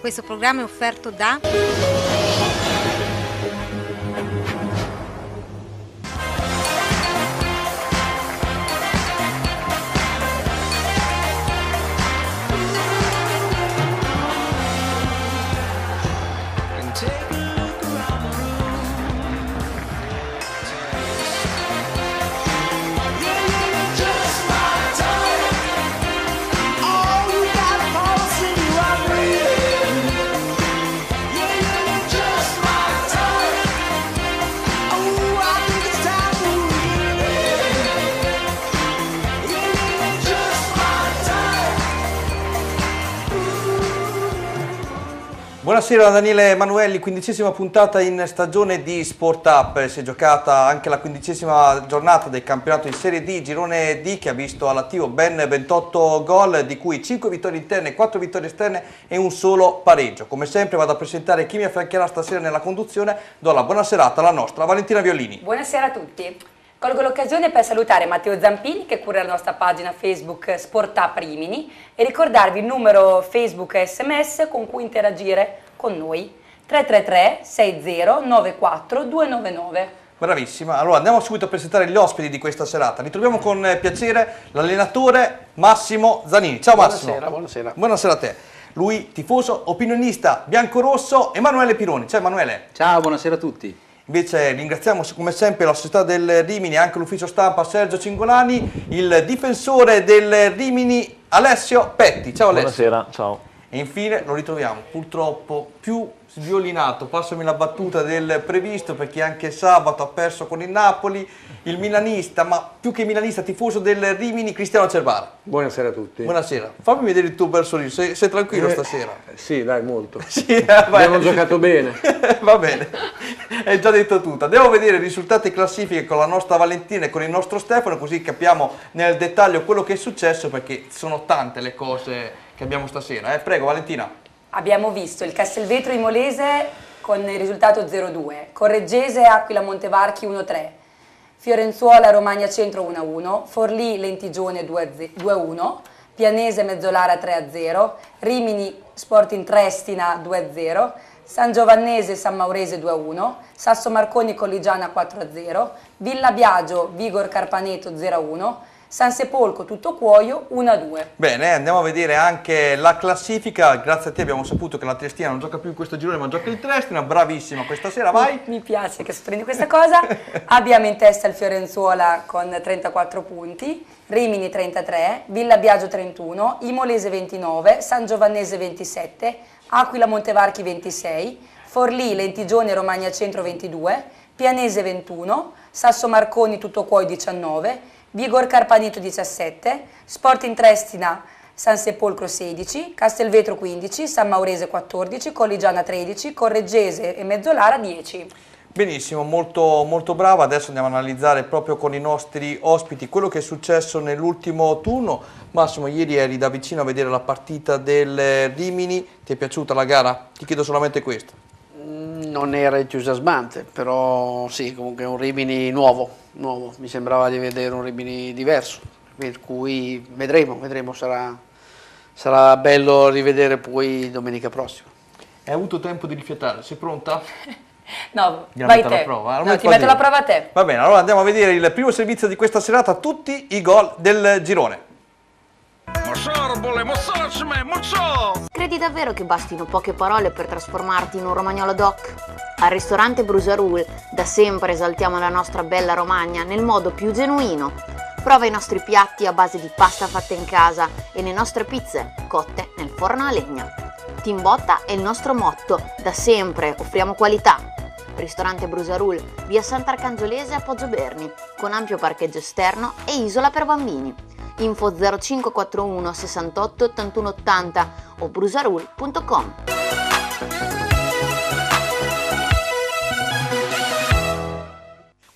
Questo programma è offerto da Buonasera Daniele Emanuelli, 15ª puntata in stagione di Sport Up. Si è giocata anche la 15ª giornata del campionato in Serie D, girone D, che ha visto all'attivo ben 28 gol, di cui 5 vittorie interne, 4 vittorie esterne e un solo pareggio. Come sempre vado a presentare chi mi affiancherà stasera nella conduzione, do la buona serata alla nostra Valentina Violini. Buonasera a tutti. Colgo l'occasione per salutare Matteo Zampini che cura la nostra pagina Facebook Sport Up Rimini e ricordarvi il numero Facebook e SMS con cui interagire con noi, 333 60 94 299. Bravissima, allora andiamo subito a presentare gli ospiti di questa serata. Ritroviamo con piacere l'allenatore Massimo Zanini. Ciao Massimo. Buonasera, buonasera. Buonasera a te. Lui tifoso, opinionista, biancorosso, Emanuele Pironi. Ciao Emanuele. Ciao, buonasera a tutti. Invece ringraziamo come sempre la società del Rimini e anche l'ufficio stampa Sergio Cingolani, il difensore del Rimini Alessio Petti. Ciao Alessio. Buonasera, ciao. E infine lo ritroviamo purtroppo più sviolinato, passami la battuta, del previsto, perché anche sabato ha perso con il Napoli, il milanista, ma più che milanista tifoso del Rimini, Cristiano Cerbara. Buonasera a tutti. Buonasera, fammi vedere il tuo bel sorriso, sei tranquillo stasera? Sì, dai, molto. Sì, abbiamo giocato bene. Va bene, è già detto tutto. Andiamo a vedere i risultati e classifiche con la nostra Valentina e con il nostro Stefano, così capiamo nel dettaglio quello che è successo, perché sono tante le cose che abbiamo stasera. Prego Valentina. Abbiamo visto il Castelvetro Imolese con il risultato 0-2, Correggese Aquila Montevarchi 1-3, Fiorenzuola Romagna Centro 1-1, Forlì Lentigione 2-1, Pianese Mezzolara 3-0, Rimini Sporting Trestina 2-0, San Giovannese San Maurese 2-1, Sasso Marconi Colligiana 4-0, Villa Biagio Vigor Carpaneto 0-1, Sansepolcro tutto cuoio 1-2. Bene, andiamo a vedere anche la classifica. Grazie a te abbiamo saputo che la Triestina non gioca più in questo girone ma gioca il Trestina. Bravissima questa sera, vai. Mi piace che sospendi questa cosa. Abbiamo in testa il Fiorenzuola con 34 punti, Rimini 33, Villa Biagio 31, Imolese 29, San Giovannese 27, Aquila Montevarchi 26, Forlì Lentigione Romagna Centro 22, Pianese 21, Sasso Marconi tutto cuoio 19, Vigor Carpaneto 17, Sporting Trestina Sansepolcro 16, Castelvetro 15, San Maurese 14, Colligiana 13, Correggese e Mezzolara 10. Benissimo, molto, molto brava. Adesso andiamo a analizzare proprio con i nostri ospiti quello che è successo nell'ultimo turno. Massimo, ieri eri da vicino a vedere la partita del Rimini, ti è piaciuta la gara? Ti chiedo solamente questo. Non era entusiasmante, però sì, comunque un Rimini nuovo, mi sembrava di vedere un Rimini diverso, per cui vedremo, sarà bello rivedere poi domenica prossima. Hai avuto tempo di rifiatare, sei pronta? No, vai te. No, ti metto la prova a te. Va bene, allora andiamo a vedere il primo servizio di questa serata, tutti i gol del girone. Credi davvero che bastino poche parole per trasformarti in un romagnolo doc? Al ristorante Brusarul da sempre esaltiamo la nostra bella Romagna nel modo più genuino. Prova i nostri piatti a base di pasta fatta in casa e le nostre pizze cotte nel forno a legna. Timbotta è il nostro motto, da sempre offriamo qualità. Ristorante Brusarul, via Sant'Arcangiolese a Poggio Berni, con ampio parcheggio esterno e isola per bambini. Info 0541 68 81 80 o brusarul.com.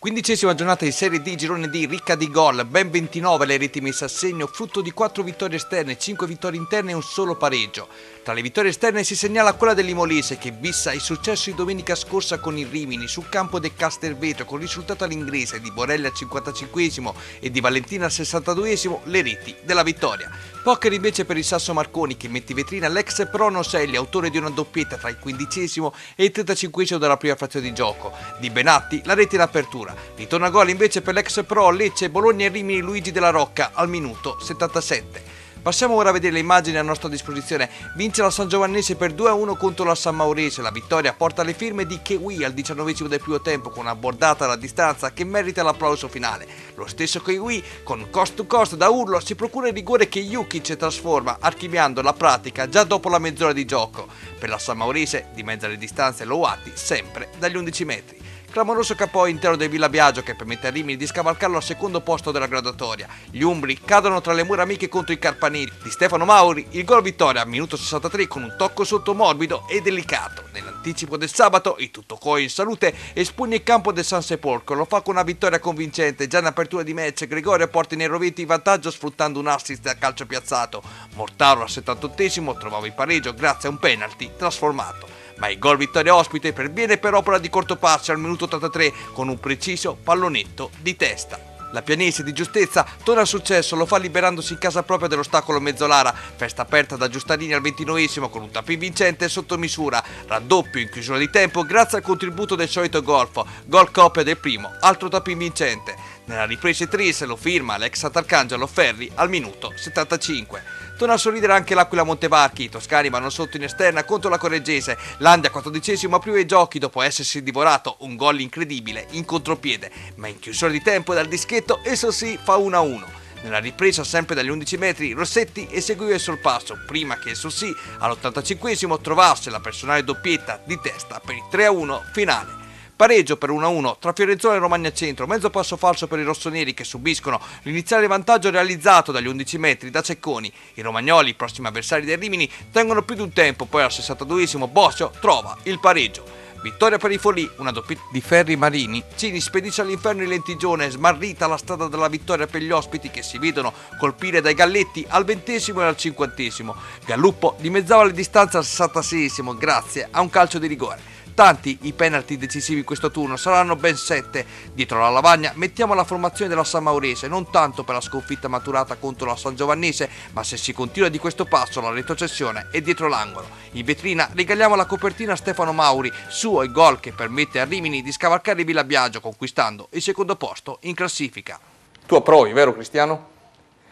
Quindicesima giornata di Serie D, girone D, ricca di gol, ben 29 le reti messe a segno, frutto di 4 vittorie esterne, 5 vittorie interne e un solo pareggio. Tra le vittorie esterne si segnala quella dell'Imolese che vissa il successo di domenica scorsa con il Rimini sul campo del Castelvetro, con risultato all'inglese di Borelli al 55esimo e di Valentina al 62esimo le reti della vittoria. Poker invece per il Sasso Marconi che mette in vetrina l'ex Prono Selli, autore di una doppietta tra il 15esimo e il 35esimo della prima frazione di gioco. Di Benatti la rete in apertura. Ritorna gol invece per l'ex Pro Lecce, Bologna e Rimini Luigi Della Rocca al minuto 77. Passiamo ora a vedere le immagini a nostra disposizione. Vince la San Giovannese per 2-1 contro la San Maurese. La vittoria porta le firme di Keui al 19esimo del primo tempo con una bordata alla distanza che merita l'applauso finale. Lo stesso Keui con cost to cost da urlo si procura il rigore che Jukic trasforma archiviando la pratica già dopo la mezz'ora di gioco. Per la San Maurese di mezzo alle distanze Loati sempre dagli 11 metri. Clamoroso KO intero del Villa Biagio che permette a Rimini di scavalcarlo al secondo posto della graduatoria. Gli umbri cadono tra le mura amiche contro i carpanini. Di Stefano Mauri il gol vittoria al minuto 63 con un tocco sotto morbido e delicato. Nell'anticipo del sabato il Tuttocoin in salute espugna il campo del Sansepolcro. Lo fa con una vittoria convincente. Già in apertura di match Gregorio porta i nerovinti in vantaggio sfruttando un assist a calcio piazzato. Mortaro al 78esimo trovava il pareggio grazie a un penalty trasformato. Ma il gol vittoria ospite perviene per opera di Cortopassi al minuto 83 con un preciso pallonetto di testa. La Pianese di Giustezza torna al successo, lo fa liberandosi in casa propria dell'ostacolo Mezzolara. Festa aperta da Giustarini al 29esimo con un tappin vincente sotto misura. Raddoppio in chiusura di tempo grazie al contributo del solito Golfo. Gol copia del primo, altro tappin vincente. Nella ripresa triste lo firma l'ex Sant'Arcangelo Ferri al minuto 75. Torna a sorridere anche l'Aquila Montevarchi, i toscani vanno sotto in esterna contro la Correggese. Landia 14esimo apriva i giochi dopo essersi divorato un gol incredibile in contropiede, ma in chiusura di tempo dal dischetto Esosì fa 1-1. Nella ripresa sempre dagli 11 metri Rossetti eseguiva il sorpasso prima che Esosì all'85esimo trovasse la personale doppietta di testa per il 3-1 finale. Pareggio per 1-1 tra Fiorenzuola e Romagna Centro, mezzo passo falso per i rossoneri che subiscono l'iniziale vantaggio realizzato dagli 11 metri da Cecconi. I romagnoli, i prossimi avversari del Rimini, tengono più di un tempo, poi al 62esimo Boscio trova il pareggio. Vittoria per i Folì, una doppietta di Ferri Marini. Cini spedisce all'inferno il Lentigione, smarrita la strada della vittoria per gli ospiti che si vedono colpire dai galletti al 20esimo e al 50esimo. Galluppo dimezzava le distanze al 66esimo grazie a un calcio di rigore. Tanti i penalty decisivi questo turno, saranno ben 7. Dietro la lavagna mettiamo la formazione della San Maurese, non tanto per la sconfitta maturata contro la San Giovannese, ma se si continua di questo passo la retrocessione è dietro l'angolo. In vetrina regaliamo la copertina a Stefano Mauri, suo il gol che permette a Rimini di scavalcare il Villa Biagio conquistando il secondo posto in classifica. Tu approvi, vero Cristiano?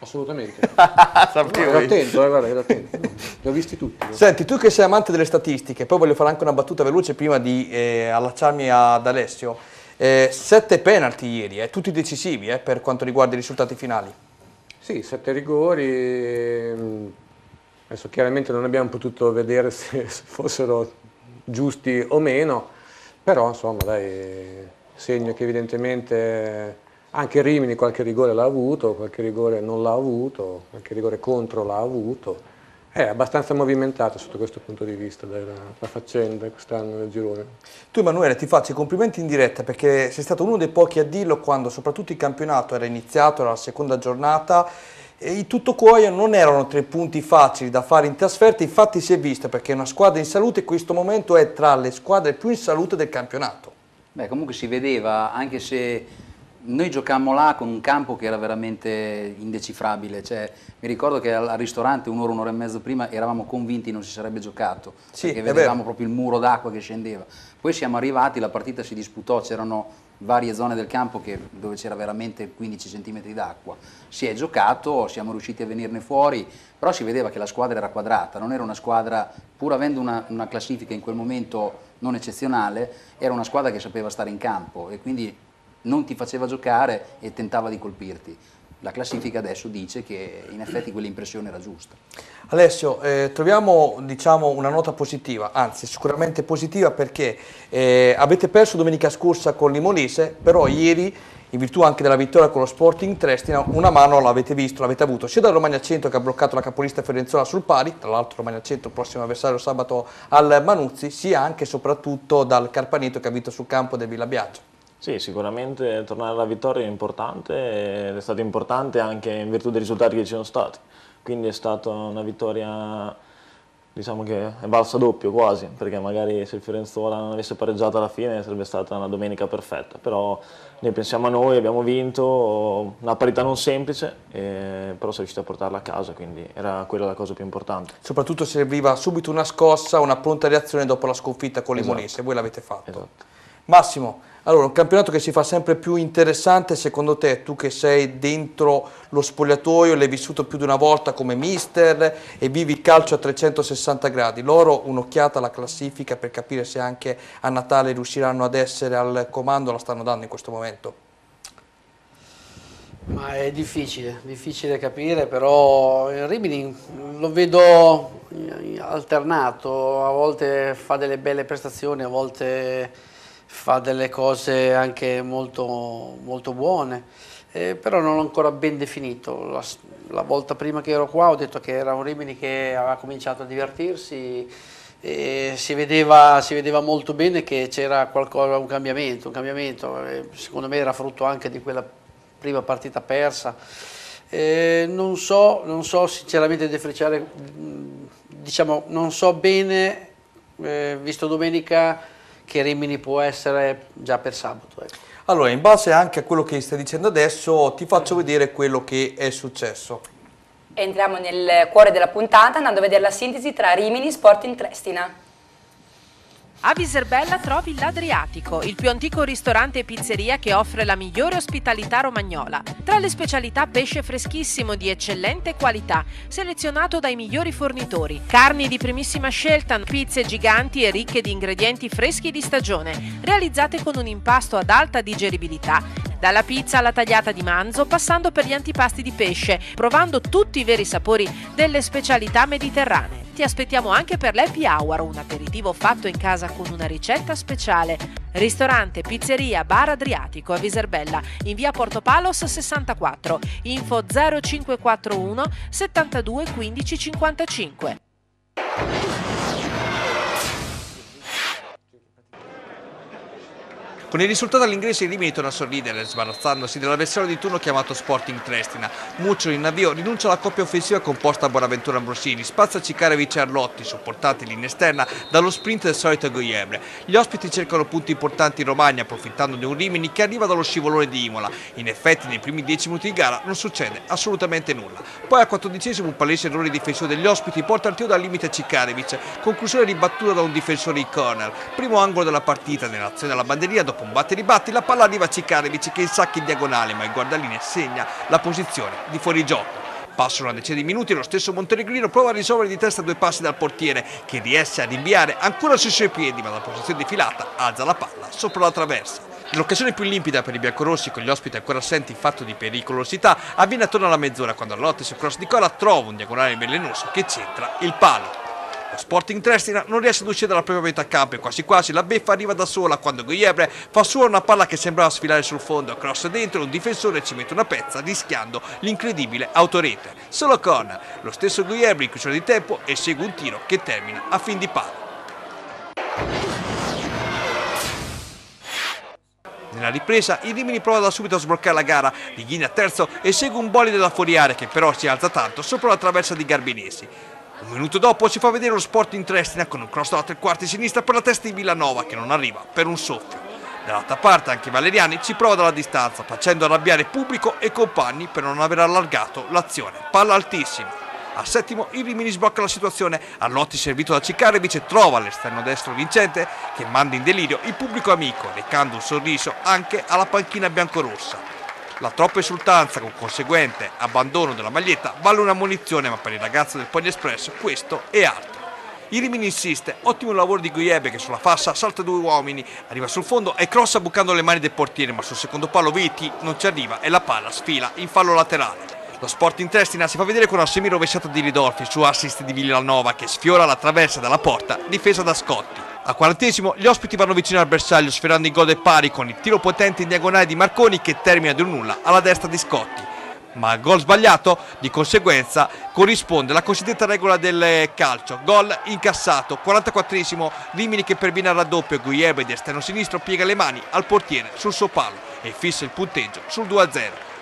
Assolutamente. Sapevo. Ero attento. Li ho visti tutti. Senti, tu che sei amante delle statistiche, poi voglio fare anche una battuta veloce prima di allacciarmi ad Alessio. 7 penalty ieri, tutti decisivi per quanto riguarda i risultati finali. Sì, 7 rigori. Adesso chiaramente non abbiamo potuto vedere se fossero giusti o meno, però insomma dai, segno che evidentemente... Anche Rimini qualche rigore l'ha avuto, qualche rigore non l'ha avuto, qualche rigore contro l'ha avuto. È abbastanza movimentata sotto questo punto di vista la faccenda quest'anno del girone. Tu Emanuele ti faccio i complimenti in diretta perché sei stato uno dei pochi a dirlo quando soprattutto il campionato era iniziato, era la seconda giornata e i Tuttocuoio non erano 3 punti facili da fare in trasferta, infatti si è visto perché una squadra in salute in questo momento è tra le squadre più in salute del campionato. Beh, comunque si vedeva anche se... Noi giocammo là con un campo che era veramente indecifrabile, cioè, mi ricordo che al ristorante un'ora e mezzo prima eravamo convinti non si sarebbe giocato, sì, perché vedevamo proprio il muro d'acqua che scendeva. Poi siamo arrivati, la partita si disputò, c'erano varie zone del campo dove c'era veramente 15 cm d'acqua. Si è giocato, siamo riusciti a venirne fuori, però si vedeva che la squadra era quadrata, non era una squadra, pur avendo una classifica in quel momento non eccezionale, era una squadra che sapeva stare in campo e quindi... non ti faceva giocare e tentava di colpirti. La classifica adesso dice che in effetti quell'impressione era giusta. Alessio, troviamo diciamo, una nota positiva, anzi sicuramente positiva perché avete perso domenica scorsa con l'Imolese, però ieri in virtù anche della vittoria con lo Sporting Trestina, una mano l'avete visto, l'avete avuto sia dal Romagna Centro che ha bloccato la capolista Fiorenzuola sul pari, tra l'altro Romagna Centro prossimo avversario sabato al Manuzzi, sia anche e soprattutto dal Carpaneto che ha vinto sul campo del Villa Biagio. Sì, sicuramente tornare alla vittoria è importante ed è stato importante anche in virtù dei risultati che ci sono stati. Quindi è stata una vittoria, diciamo che è valsa doppio quasi, perché magari se il Fiorenzuola non avesse pareggiato alla fine sarebbe stata una domenica perfetta. Però noi pensiamo a noi, abbiamo vinto, una parità non semplice, però sono riusciti a portarla a casa, quindi era quella la cosa più importante. Soprattutto serviva subito una scossa, una pronta reazione dopo la sconfitta con Limonese, esatto. Voi l'avete fatto. Esatto. Massimo, allora un campionato che si fa sempre più interessante, secondo te, tu che sei dentro lo spogliatoio, l'hai vissuto più di una volta come mister e vivi il calcio a 360 gradi, loro un'occhiata alla classifica per capire se anche a Natale riusciranno ad essere al comando, la stanno dando in questo momento? Ma è difficile capire, però il Rimini lo vedo alternato, a volte fa delle belle prestazioni, a volte fa delle cose anche molto buone, però non l'ho ancora ben definito. La volta prima che ero qua ho detto che era un Rimini che aveva cominciato a divertirsi e si vedeva molto bene che c'era qualcosa, un cambiamento, secondo me era frutto anche di quella prima partita persa. Non so sinceramente deficiare, diciamo, non so bene, visto domenica, che Rimini può essere già per sabato. Ecco. Allora, in base anche a quello che stai dicendo adesso, ti faccio vedere quello che è successo. Entriamo nel cuore della puntata andando a vedere la sintesi tra Rimini e Sporting Trestina. A Viserbella trovi l'Adriatico, il più antico ristorante e pizzeria che offre la migliore ospitalità romagnola. Tra le specialità pesce freschissimo di eccellente qualità, selezionato dai migliori fornitori, carni di primissima scelta, pizze giganti e ricche di ingredienti freschi di stagione, realizzate con un impasto ad alta digeribilità, dalla pizza alla tagliata di manzo, passando per gli antipasti di pesce, provando tutti i veri sapori delle specialità mediterranee. Ti aspettiamo anche per l'Happy Hour, un aperitivo fatto in casa con una ricetta speciale. Ristorante, pizzeria, bar Adriatico a Viserbella, in via Portopalos 64, info 0541 72 15 55. Con il risultato all'ingresso, il Rimini torna a sorridere, sbarazzandosi dell'avversario di turno chiamato Sporting Trestina. Muccioli in avvio rinuncia alla coppia offensiva composta a Buonaventura Ambrosini, spazza Ćićarević e Arlotti, supportati in linea esterna dallo sprint del solito Guiebre. Gli ospiti cercano punti importanti in Romagna, approfittando di un Rimini che arriva dallo scivolone di Imola. In effetti, nei primi 10 minuti di gara non succede assolutamente nulla. Poi al 14° un palese errore difensivo degli ospiti porta al tiro dal limite Ćićarević, conclusione ribattuta da un difensore in corner. Primo angolo della partita, nell'azione alla banderia dopo un batte e ribatti la palla arriva a Ćićarević che insacca in diagonale, ma il guardalinea segna la posizione di fuorigioco. Passano una decina di minuti e lo stesso Montenegrino prova a risolvere di testa 2 passi dal portiere, che riesce a rinviare ancora sui suoi piedi, ma dalla posizione di filata alza la palla sopra la traversa. L'occasione più limpida per i biancorossi, con gli ospiti ancora assenti in fatto di pericolosità, avviene attorno alla mezz'ora quando Arlotti sul cross di Cola trova un diagonale velenoso che centra il palo. Lo Sporting Trestina non riesce ad uscire dalla propria metà campo e quasi quasi la beffa arriva da sola quando Guiebre fa sua una palla che sembrava sfilare sul fondo, cross dentro, un difensore ci mette una pezza rischiando l'incredibile autorete. Solo corner, lo stesso Guiebre in chiusura di tempo esegue un tiro che termina a fin di palla. Nella ripresa il Rimini prova da subito a sbloccare la gara, Lighini a terzo esegue un bolide della fuoriarea che però si alza tanto sopra la traversa di Garbinesi. Un minuto dopo si fa vedere lo Sporting Trestina con un cross dalla tre quarti sinistra per la testa di Villanova che non arriva per un soffio. Dall'altra parte anche Valeriani ci prova dalla distanza facendo arrabbiare pubblico e compagni per non aver allargato l'azione. Palla altissima. Al 7° il Rimini sblocca la situazione, Arlotti servito da Ćićarević trova l'esterno destro Vincente che manda in delirio il pubblico amico recando un sorriso anche alla panchina biancorossa. La troppa esultanza con conseguente abbandono della maglietta vale una ammonizione, ma per il ragazzo del Pony Express questo è altro. Il Rimini insiste, ottimo lavoro di Guiebre che sulla fascia salta 2 uomini, arriva sul fondo e crossa bucando le mani del portiere, ma sul secondo palo Vitti non ci arriva e la palla sfila in fallo laterale. Lo Sporting Trestina si fa vedere con una semirovesciata di Ridolfi su assist di Villanova che sfiora la traversa della porta difesa da Scotti. Al 40° gli ospiti vanno vicino al bersaglio sferrando in gol del pari con il tiro potente in diagonale di Marconi che termina di un nulla alla destra di Scotti. ma il gol sbagliato di conseguenza corrisponde alla cosiddetta regola del calcio, gol incassato. 44esimo, Rimini che per al raddoppio, Guiebre di esterno sinistro piega le mani al portiere sul suo palo e fissa il punteggio sul 2-0.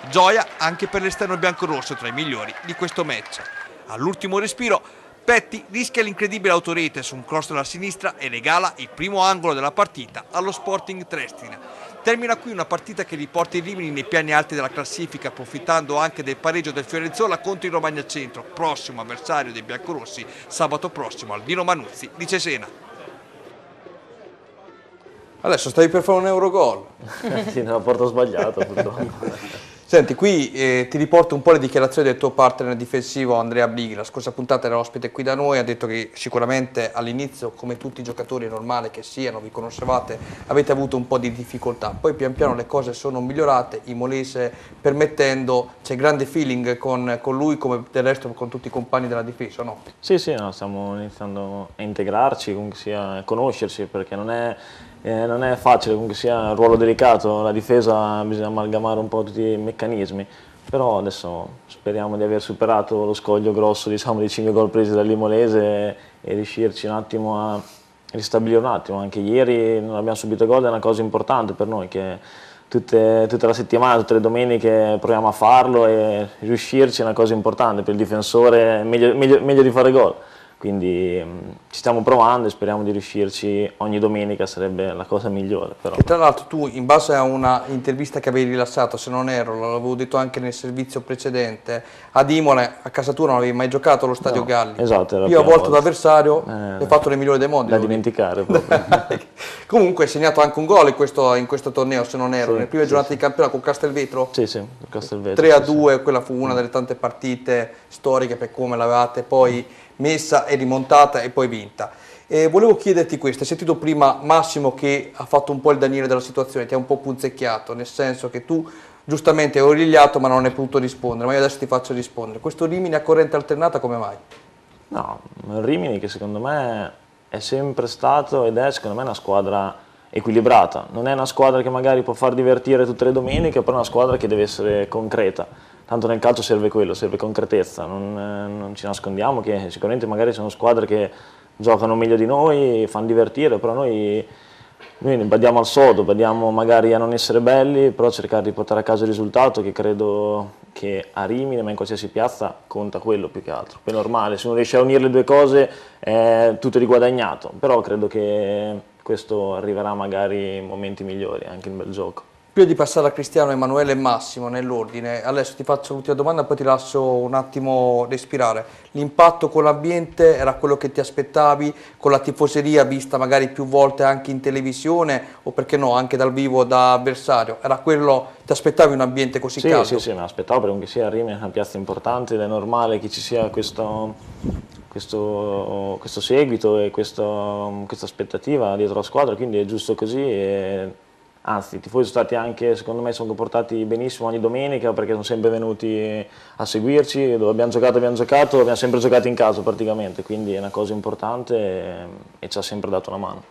Gioia anche per l'esterno biancorosso, tra i migliori di questo match. All'ultimo respiro Petti rischia l'incredibile autorete su un cross dalla sinistra e regala il primo angolo della partita allo Sporting Trestina. Termina qui una partita che riporta i Rimini nei piani alti della classifica, approfittando anche del pareggio del Fiorenzuola contro il Romagna Centro, prossimo avversario dei biancorossi sabato prossimo al Dino Manuzzi di Cesena. Adesso stavi per fare un Eurogol. Sì, no, porto sbagliato purtroppo. Senti, qui ti riporto un po' le dichiarazioni del tuo partner difensivo Andrea Brighi. La scorsa puntata era ospite qui da noi, ha detto che sicuramente all'inizio, come tutti i giocatori, è normale che siano, vi conoscevate, avete avuto un po' di difficoltà, poi pian piano le cose sono migliorate, i Molese permettendo, c'è grande feeling con lui come del resto con tutti i compagni della difesa, no? Sì, sì, no, stiamo iniziando a integrarci, comunque sia a conoscersi, perché non è facile, comunque sia un ruolo delicato, la difesa bisogna amalgamare un po' tutti i meccanismi, però adesso speriamo di aver superato lo scoglio grosso, diciamo, di 5 gol presi dall'Imolese e riuscirci un attimo a ristabilire un attimo. Anche ieri non abbiamo subito gol, è una cosa importante per noi, che tutta la settimana, tutte le domeniche proviamo a farlo e riuscirci è una cosa importante, per il difensore è meglio di fare gol. Quindi ci stiamo provando e speriamo di riuscirci ogni domenica, sarebbe la cosa migliore. Però. E tra l'altro tu, in base a una intervista che avevi rilasciato, se non erro, l'avevo detto anche nel servizio precedente, ad Imola, a casa tua non avevi mai giocato allo Stadio Galli. Esatto, era la prima volta. Io a volte d'avversario ho fatto le migliori dei modi. Da dimenticare proprio. Comunque hai segnato anche un gol in questo torneo, se non erro, sì, nelle prime giornate di campionato con Castelvetro. Sì, sì, Castelvetro. 3-2, sì. Quella fu una delle tante partite storiche per come l'avevate poi messa e rimontata e poi vinta. Volevo chiederti questo, hai sentito prima Massimo che ha fatto un po' il Daniele della situazione, ti ha un po' punzecchiato, nel senso che tu giustamente hai origliato ma non hai potuto rispondere, ma io adesso ti faccio rispondere. Questo Rimini a corrente alternata come mai? No, Rimini che secondo me è sempre stato ed è secondo me una squadra equilibrata, non è una squadra che magari può far divertire tutte le domeniche, però è una squadra che deve essere concreta. Tanto nel calcio serve quello, serve concretezza, non ci nascondiamo che sicuramente magari sono squadre che giocano meglio di noi, fanno divertire, però noi badiamo al sodo, badiamo magari a non essere belli, però cercare di portare a casa il risultato, che credo che a Rimini, ma in qualsiasi piazza, conta quello più che altro. Poi è normale, se uno riesce a unire le due cose è tutto riguadagnato, però credo che questo arriverà magari in momenti migliori, anche in bel gioco. Di passare a Cristiano, Emanuele e Massimo nell'ordine, adesso ti faccio l'ultima domanda poi ti lascio un attimo respirare. L'impatto con l'ambiente era quello che ti aspettavi, con la tifoseria vista magari più volte anche in televisione o perché no anche dal vivo da avversario, era quello, ti aspettavi un ambiente così caldo? Sì, sì, mi aspettavo, perché sia a Rimini è una piazza importante ed è normale che ci sia questo seguito e questa aspettativa dietro la squadra, quindi è giusto così e... Anzi, i tifosi sono stati anche, secondo me, sono comportati benissimo ogni domenica, perché sono sempre venuti a seguirci, dove abbiamo giocato, abbiamo sempre giocato in casa praticamente, quindi è una cosa importante e ci ha sempre dato una mano.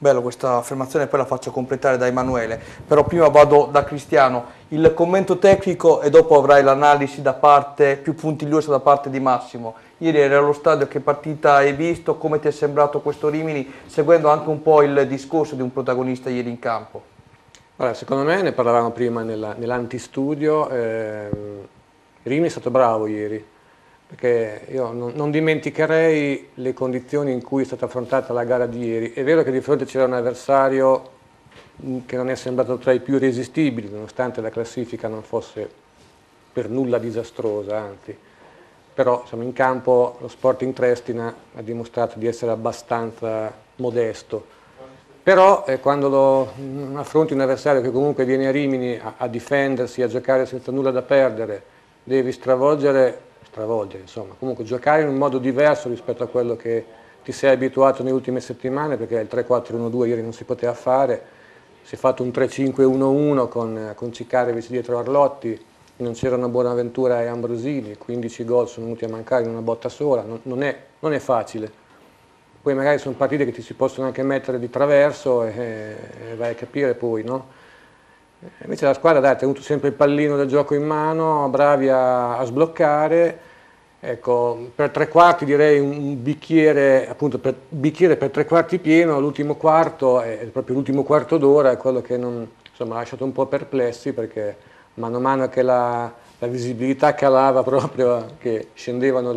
Bello, questa affermazione poi la faccio completare da Emanuele, però prima vado da Cristiano, il commento tecnico e dopo avrai l'analisi da parte più puntigliosa da parte di Massimo. Ieri eri allo stadio, che partita hai visto, come ti è sembrato questo Rimini, seguendo anche un po' il discorso di un protagonista ieri in campo? Allora, secondo me, ne parlavamo prima nell'antistudio, Rimini è stato bravo ieri, perché io non dimenticherei le condizioni in cui è stata affrontata la gara di ieri. È vero che di fronte c'era un avversario che non è sembrato tra i più resistibili, nonostante la classifica non fosse per nulla disastrosa, anzi. Però siamo in campo, lo Sporting Trestina ha dimostrato di essere abbastanza modesto. Però quando affronti un avversario che comunque viene a Rimini a difendersi, a giocare senza nulla da perdere, devi stravolgere, insomma, comunque giocare in un modo diverso rispetto a quello che ti sei abituato nelle ultime settimane, perché il 3-4-1-2 ieri non si poteva fare, si è fatto un 3-5-1-1 con Ćićarević dietro Arlotti, non c'erano Buonaventura e Ambrosini, 15 gol sono venuti a mancare in una botta sola, non è facile. Poi magari sono partite che ti si possono anche mettere di traverso e vai a capire poi, no? Invece la squadra ha tenuto sempre il pallino del gioco in mano, bravi a sbloccare. Ecco, per tre quarti direi un bicchiere, appunto per, bicchiere per tre quarti pieno, l'ultimo quarto, proprio l'ultimo quarto d'ora è quello che non, insomma, ha lasciato un po' perplessi, perché mano a mano che la visibilità calava, proprio che scendevano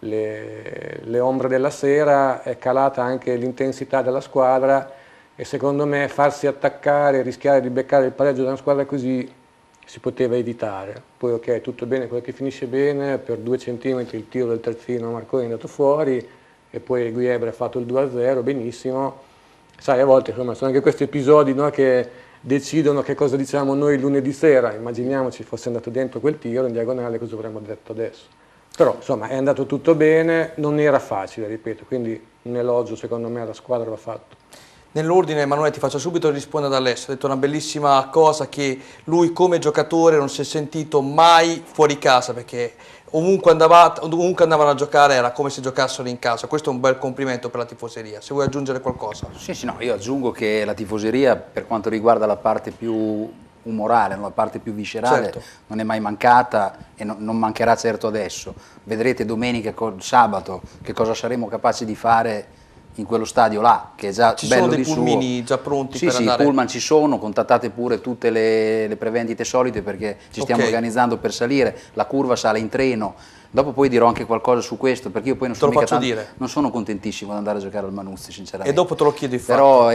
le ombre della sera, è calata anche l'intensità della squadra, e secondo me farsi attaccare, rischiare di beccare il pareggio da una squadra così si poteva evitare. Poi ok, tutto bene quello che finisce bene, per 2 centimetri il tiro del terzino Marconi è andato fuori, e poi Guiebre ha fatto il 2-0, benissimo. Sai, a volte insomma, sono anche questi episodi, no, che decidono che cosa diciamo noi lunedì sera. Immaginiamoci fosse andato dentro quel tiro in diagonale, cosa avremmo detto adesso? Però insomma è andato tutto bene, non era facile, ripeto, quindi un elogio secondo me alla squadra va fatto. Nell'ordine, Emanuele, ti faccio subito rispondere ad Alessio. Ha detto una bellissima cosa, che lui come giocatore non si è sentito mai fuori casa, perché ovunque andavano a giocare era come se giocassero in casa. Questo è un bel complimento per la tifoseria. Se vuoi aggiungere qualcosa. Sì, sì, no, io aggiungo che la tifoseria, per quanto riguarda la parte più umorale, la parte più viscerale, certo, non è mai mancata e non mancherà certo adesso. Vedrete domenica e sabato che cosa saremo capaci di fare in quello stadio là, che è già bello di suo. Ci sono dei pulmini già pronti per andare? Sì, i pullman ci sono, contattate pure tutte le prevendite solite, perché ci stiamo organizzando per salire, la curva sale in treno. Dopo poi dirò anche qualcosa su questo, perché io poi non sono mica tanto, non sono contentissimo di andare a giocare al Manuzzi, sinceramente. E dopo te lo chiedo infatti. Però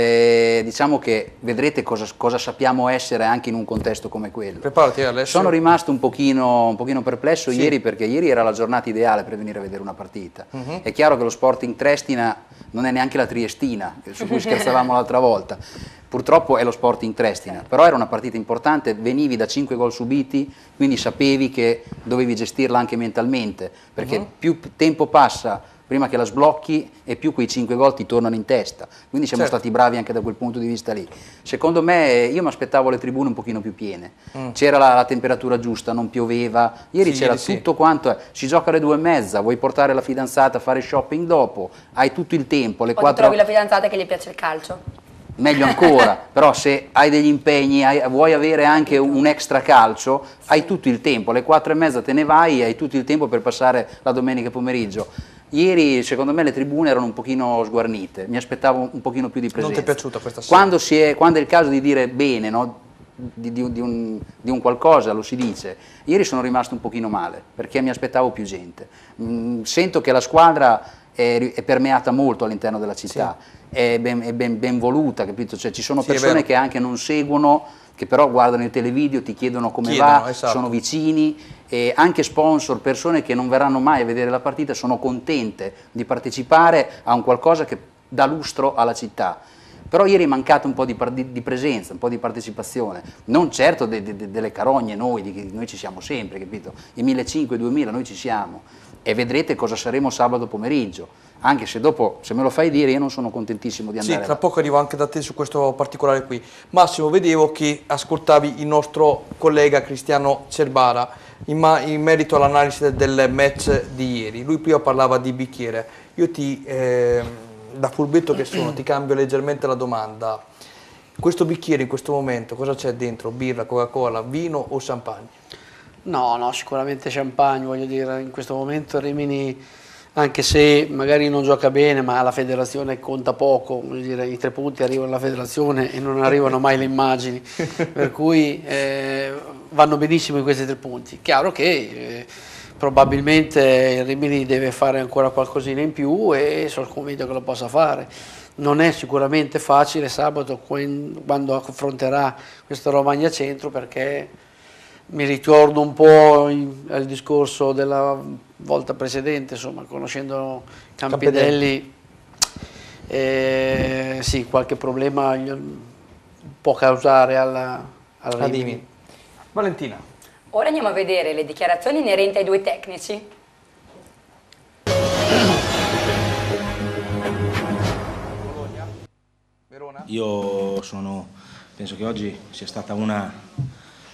diciamo che vedrete cosa sappiamo essere anche in un contesto come quello. Preparati, Alessio. Sono rimasto un pochino perplesso ieri, perché ieri era la giornata ideale per venire a vedere una partita. È chiaro che lo Sporting Trestina non è neanche la Triestina, su cui scherzavamo l'altra volta. Purtroppo è lo Sporting Trestina, però era una partita importante, venivi da 5 gol subiti, quindi sapevi che dovevi gestirla anche mentalmente, perché più tempo passa prima che la sblocchi e più quei 5 gol ti tornano in testa, quindi siamo stati bravi anche da quel punto di vista lì. Secondo me, io mi aspettavo le tribune un pochino più piene, c'era la temperatura giusta, non pioveva, ieri c'era tutto quanto, si gioca alle 2:30, vuoi portare la fidanzata a fare shopping dopo, hai tutto il tempo, alle 4... trovi la fidanzata che gli piace il calcio. Meglio ancora, però se hai degli impegni, vuoi avere anche un extra calcio, hai tutto il tempo, alle 4:30 te ne vai, hai tutto il tempo per passare la domenica pomeriggio. Ieri secondo me le tribune erano un pochino sguarnite, mi aspettavo un pochino più di presenza. Non ti è piaciuta questa sera? Quando è il caso di dire bene, no? di un qualcosa lo si dice. Ieri sono rimasto un pochino male, perché mi aspettavo più gente. Sento che la squadra è permeata molto all'interno della città, è ben voluta, capito? Cioè, ci sono persone che anche non seguono, che però guardano il televideo, ti chiedono come va, sono vicini, e anche sponsor, persone che non verranno mai a vedere la partita, sono contente di partecipare a un qualcosa che dà lustro alla città. Però ieri è mancato un po' di presenza, un po' di partecipazione, non certo delle carogne, noi ci siamo sempre, capito? I 1.500, 2.000 noi ci siamo, e vedrete cosa saremo sabato pomeriggio, anche se dopo, se me lo fai dire, io non sono contentissimo di andare. Sì, tra poco arrivo anche da te su questo particolare qui. Massimo, vedevo che ascoltavi il nostro collega Cristiano Cerbara in merito all'analisi del match di ieri. Lui prima parlava di bicchiere, io da furbetto che sono, ti cambio leggermente la domanda. Questo bicchiere in questo momento cosa c'è dentro? Birra, Coca-Cola, vino o champagne? No, no, sicuramente champagne, voglio dire, in questo momento Rimini, anche se magari non gioca bene, ma la federazione conta poco, voglio dire, i 3 punti arrivano alla federazione e non arrivano mai le immagini, per cui vanno benissimo in questi 3 punti. Chiaro che probabilmente il Rimini deve fare ancora qualcosina in più, e sono convinto che lo possa fare. Non è sicuramente facile sabato quando affronterà questo Romagna Centro, perché mi ritorno un po' al discorso della volta precedente, insomma, conoscendo Campidelli, sì, qualche problema può causare al Rimini. Valentina. Ora andiamo a vedere le dichiarazioni inerenti ai 2 tecnici. Io penso che oggi sia stata una,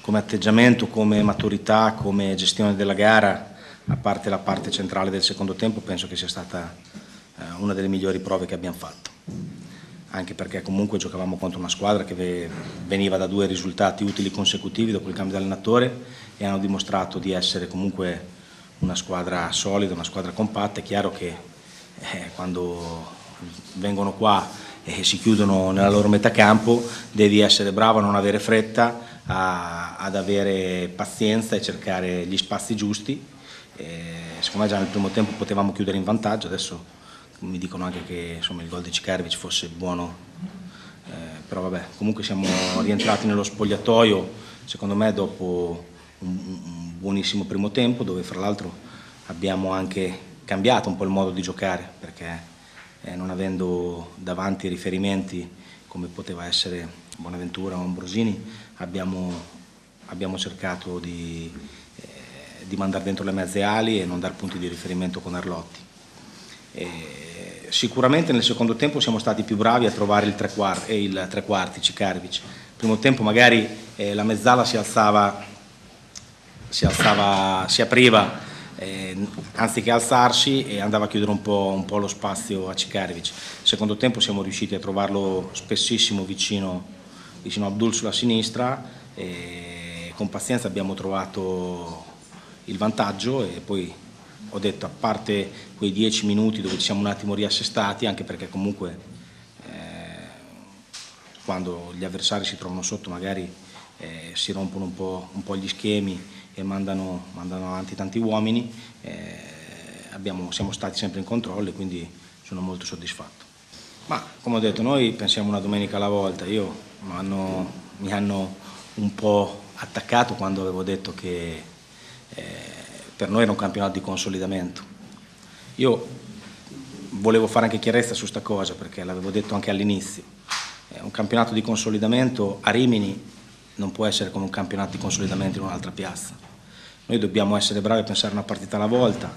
come atteggiamento, come maturità, come gestione della gara, a parte la parte centrale del secondo tempo, penso che sia stata una delle migliori prove che abbiamo fatto. anche perché comunque giocavamo contro una squadra che veniva da due risultati utili consecutivi dopo il cambio di allenatore e hanno dimostrato di essere comunque una squadra solida, una squadra compatta. È chiaro che quando vengono qua e si chiudono nella loro metà campo devi essere bravo a non avere fretta, ad avere pazienza e cercare gli spazi giusti. Secondo me già nel primo tempo potevamo chiudere in vantaggio. Adesso mi dicono anche che insomma, il gol di Ćićarević fosse buono, però vabbè, comunque siamo rientrati nello spogliatoio secondo me dopo un buonissimo primo tempo, dove fra l'altro abbiamo anche cambiato un po' il modo di giocare, perché non avendo davanti riferimenti come poteva essere Buonaventura o Ambrosini, abbiamo cercato di mandare dentro le mezze ali e non dar punti di riferimento con Arlotti. Sicuramente nel secondo tempo siamo stati più bravi a trovare il tre quarti, Ćićarević. Primo tempo magari la mezzala si apriva anziché alzarsi, e andava a chiudere un po' lo spazio a Ćićarević. Secondo tempo siamo riusciti a trovarlo spessissimo vicino a Abdul sulla sinistra, e con pazienza abbiamo trovato il vantaggio. E poi ho detto, a parte quei 10 minuti dove ci siamo un attimo riassestati, anche perché comunque quando gli avversari si trovano sotto magari si rompono un po' gli schemi e mandano avanti tanti uomini, siamo stati sempre in controllo, e quindi sono molto soddisfatto. Ma come ho detto, noi pensiamo una domenica alla volta. Io mi hanno un po' attaccato quando avevo detto che per noi era un campionato di consolidamento. Io volevo fare anche chiarezza su sta cosa, perché l'avevo detto anche all'inizio. Un campionato di consolidamento a Rimini non può essere come un campionato di consolidamento in un'altra piazza. Noi dobbiamo essere bravi a pensare una partita alla volta,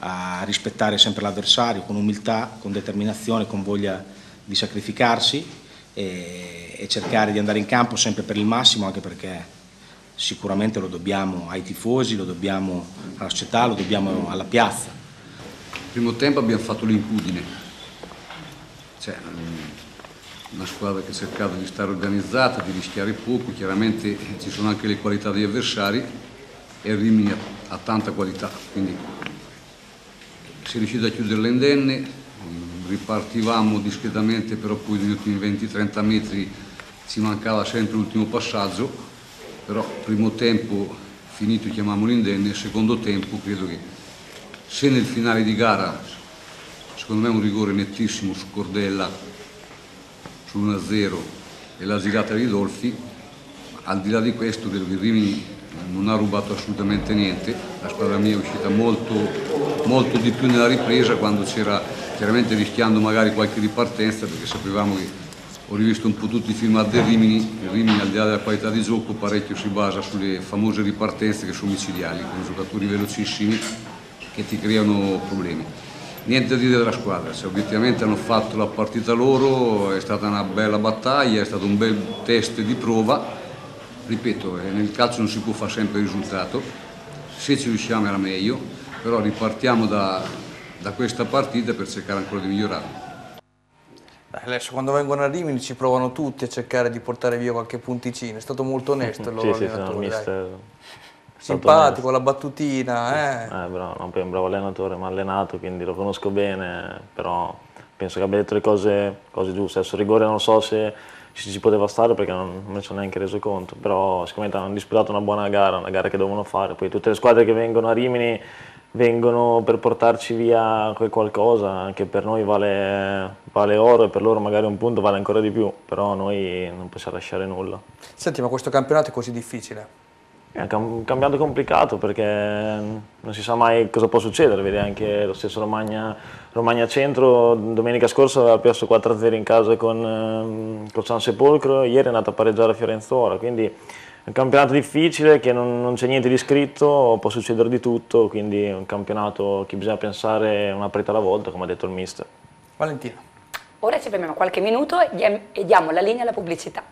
a rispettare sempre l'avversario con umiltà, con determinazione, con voglia di sacrificarsi, e cercare di andare in campo sempre per il massimo, anche perché sicuramente lo dobbiamo ai tifosi, lo dobbiamo alla società, lo dobbiamo alla piazza. Primo tempo abbiamo fatto l'incudine, cioè una squadra che cercava di stare organizzata, di rischiare poco. Chiaramente ci sono anche le qualità degli avversari, e Rimini ha tanta qualità, quindi si è riuscito a chiuderla indenne. Ripartivamo discretamente, però poi negli ultimi 20-30 metri ci mancava sempre l'ultimo passaggio. Però primo tempo finito, chiamiamolo indenne. Secondo tempo credo che, se nel finale di gara secondo me un rigore nettissimo su Cordella sull'1-0 e la girata di Dolfi, al di là di questo credo che Rimini non ha rubato assolutamente niente. La squadra mia è uscita molto di più nella ripresa, quando c'era, chiaramente rischiando magari qualche ripartenza, perché sapevamo che... Ho rivisto un po' tutti i film a De Rimini. Rimini, al di là della qualità di gioco, parecchio si basa sulle famose ripartenze, che sono micidiali, con giocatori velocissimi che ti creano problemi. Niente da dire della squadra, cioè, obiettivamente hanno fatto la partita loro, è stata una bella battaglia, è stato un bel test di prova. Ripeto, nel calcio non si può fare sempre il risultato, se ci riusciamo era meglio, però ripartiamo da questa partita per cercare ancora di migliorarla. Adesso, quando vengono a Rimini, ci provano tutti a cercare di portare via qualche punticino. È stato molto onesto il loro allenatore, simpatico, la battutina. Sì. Bravo, non è un bravo allenatore, ma allenato, quindi lo conosco bene, però penso che abbia detto le cose giuste. Adesso rigore non so se ci poteva stare, perché non me ne sono neanche reso conto, però sicuramente hanno disputato una buona gara, una gara che dovevano fare. Poi tutte le squadre che vengono a Rimini vengono per portarci via qualcosa, anche per noi vale oro, e per loro magari un punto vale ancora di più, però noi non possiamo lasciare nulla. Senti, ma questo campionato è così difficile? È un campionato complicato, perché non si sa mai cosa può succedere. Vedi anche lo stesso Romagna Centro, domenica scorsa aveva perso 4-0 in casa con Sansepolcro, ieri è andato a pareggiare a Fiorenzuola, quindi... È un campionato difficile, che non c'è niente di scritto, può succedere di tutto, quindi è un campionato che bisogna pensare una partita alla volta, come ha detto il mister. Valentina. Ora ci prendiamo qualche minuto e diamo la linea alla pubblicità.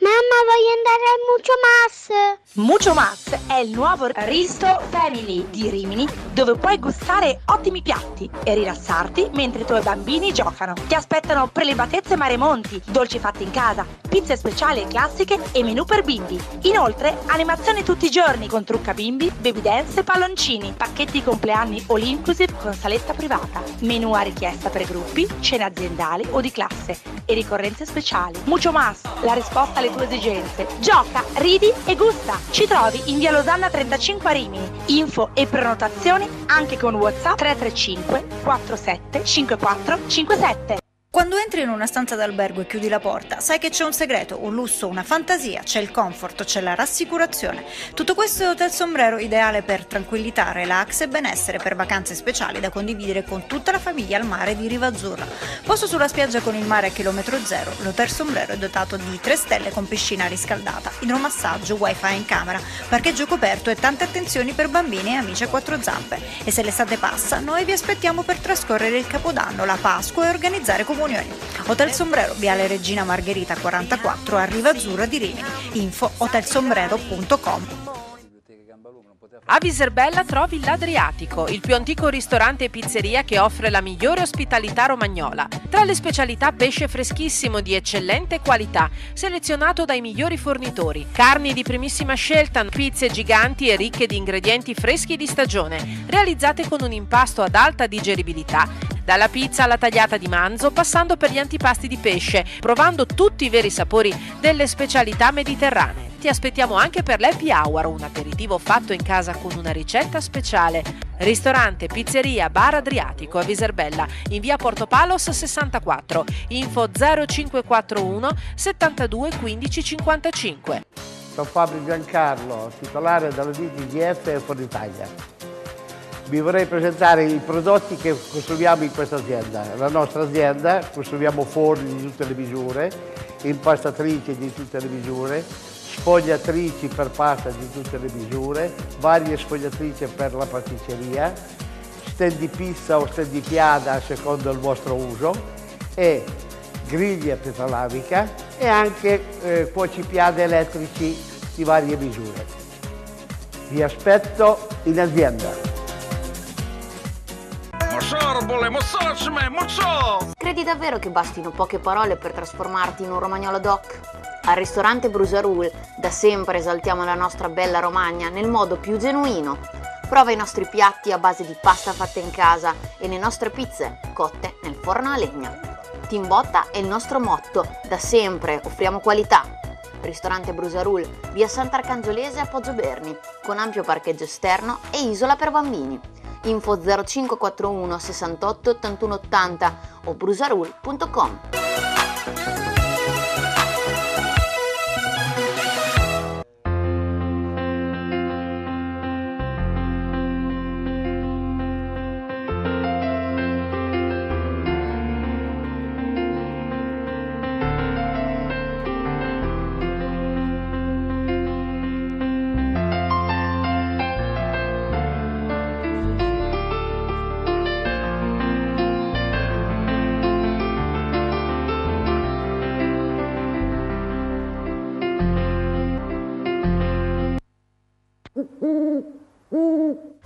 Mamma, voglio andare al Mucho Mas. Mucho Mas è il nuovo Risto Family di Rimini, dove puoi gustare ottimi piatti e rilassarti mentre i tuoi bambini giocano. Ti aspettano prelibatezze maremonti, dolci fatti in casa, pizze speciali e classiche e menù per bimbi. Inoltre, animazioni tutti i giorni con trucca bimbi, baby dance e palloncini, pacchetti compleanni all inclusive con saletta privata, menù a richiesta per gruppi, cene aziendali o di classe e ricorrenze speciali. Mucho Mas, la risposta alle tue esigenze. Gioca, ridi e gusta. Ci trovi in via Losanna 35 a Rimini. Info e prenotazioni anche con WhatsApp 335 47 54 57. Quando entri in una stanza d'albergo e chiudi la porta, sai che c'è un segreto, un lusso, una fantasia, c'è il comfort, c'è la rassicurazione. Tutto questo è Hotel Sombrero, ideale per tranquillità, relax e benessere, per vacanze speciali da condividere con tutta la famiglia al mare di Rivazzurra. Posto sulla spiaggia con il mare a chilometro zero, l'Hotel Sombrero è dotato di 3 stelle con piscina riscaldata, idromassaggio, wifi in camera, parcheggio coperto e tante attenzioni per bambini e amici a 4 zampe. E se l'estate passa, noi vi aspettiamo per trascorrere il Capodanno, la Pasqua e organizzare comunità. Hotel Sombrero, Viale Regina Margherita 44 a Rivazzurra di Rimini. Info hotelsombrero.com. A Viserbella trovi l'Adriatico, il più antico ristorante e pizzeria che offre la migliore ospitalità romagnola. Tra le specialità, pesce freschissimo di eccellente qualità, selezionato dai migliori fornitori, carni di primissima scelta, pizze giganti e ricche di ingredienti freschi di stagione, realizzate con un impasto ad alta digeribilità, dalla pizza alla tagliata di manzo, passando per gli antipasti di pesce, provando tutti i veri sapori delle specialità mediterranee. Ti aspettiamo anche per l'Happy Hour, un aperitivo fatto in casa con una ricetta speciale. Ristorante, pizzeria, bar Adriatico a Viserbella, in via Portopalos 64, info 0541 72 15 55. Sono Fabio Giancarlo, titolare della DTGF e Fornitalia. Vi vorrei presentare i prodotti che consumiamo in questa azienda. La nostra azienda, consumiamo forni di tutte le misure, impastatrici di tutte le misure, sfogliatrici per pasta di tutte le misure, varie sfogliatrici per la pasticceria, stand di pizza o stand di piada secondo il vostro uso, e griglia petalavica e anche cuocipiade elettrici di varie misure. Vi aspetto in azienda. Credi davvero che bastino poche parole per trasformarti in un romagnolo doc? Al ristorante Brusarul da sempre esaltiamo la nostra bella Romagna nel modo più genuino. Prova i nostri piatti a base di pasta fatta in casa e le nostre pizze cotte nel forno a legna. Team Botta è il nostro motto, da sempre offriamo qualità. Ristorante Brusarul, via Sant'Arcangiolese a Poggio Berni, con ampio parcheggio esterno e isola per bambini. Info 0541 68 81 80 o brusarul.com.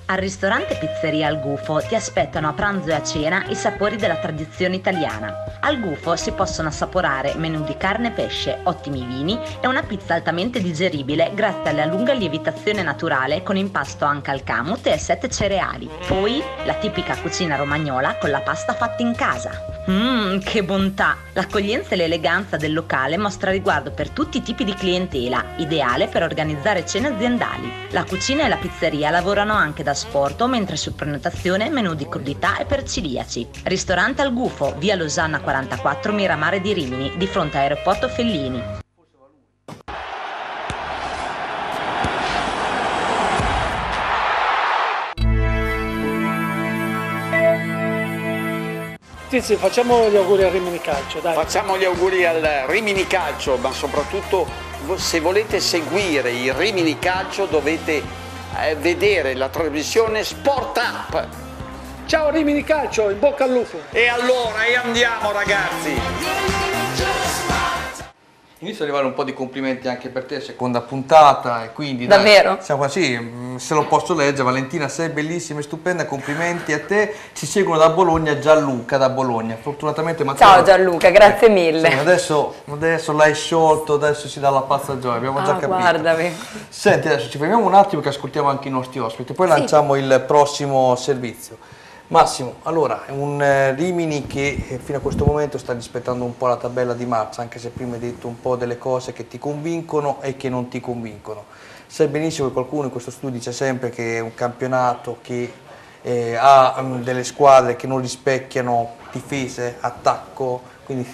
Al ristorante Pizzeria Al Gufo ti aspettano a pranzo e a cena i sapori della tradizione italiana. Al Gufo si possono assaporare menù di carne e pesce, ottimi vini e una pizza altamente digeribile grazie alla lunga lievitazione naturale con impasto anche al camut e ai 7 cereali. Poi la tipica cucina romagnola con la pasta fatta in casa. Che bontà! L'accoglienza e l'eleganza del locale mostra riguardo per tutti i tipi di clientela, ideale per organizzare cene aziendali. La cucina e la pizzeria lavorano anche da sporto, mentre su prenotazione menù di crudità e per celiaci. Ristorante Al Gufo, via Losanna 44, Miramare di Rimini, di fronte all'aeroporto Fellini. Sì, facciamo gli auguri al Rimini Calcio, dai. Facciamo gli auguri al Rimini Calcio, ma soprattutto se volete seguire il Rimini Calcio dovete vedere la trasmissione Sport Up. Ciao Rimini Calcio, in bocca al lupo. E allora, e andiamo ragazzi. Inizio ad arrivare un po' di complimenti anche per te, seconda puntata, e quindi davvero? Dai, siamo qua, sì, se lo posso leggere. Valentina, sei bellissima e stupenda, complimenti a te. Ci seguono da Bologna, Gianluca da Bologna. Fortunatamente Matteo. Ciao Gianluca, grazie mille. Sì, adesso l'hai sciolto, adesso si dà la pazza gioia, abbiamo già capito. Guardami. Senti, adesso ci fermiamo un attimo che ascoltiamo anche i nostri ospiti, poi lanciamo il prossimo servizio. Massimo, allora, è un Rimini che fino a questo momento sta rispettando un po' la tabella di marcia, anche se prima hai detto un po' delle cose che ti convincono e che non ti convincono. Sai benissimo che qualcuno in questo studio dice sempre che è un campionato che ha delle squadre che non rispecchiano difese, attacco, quindi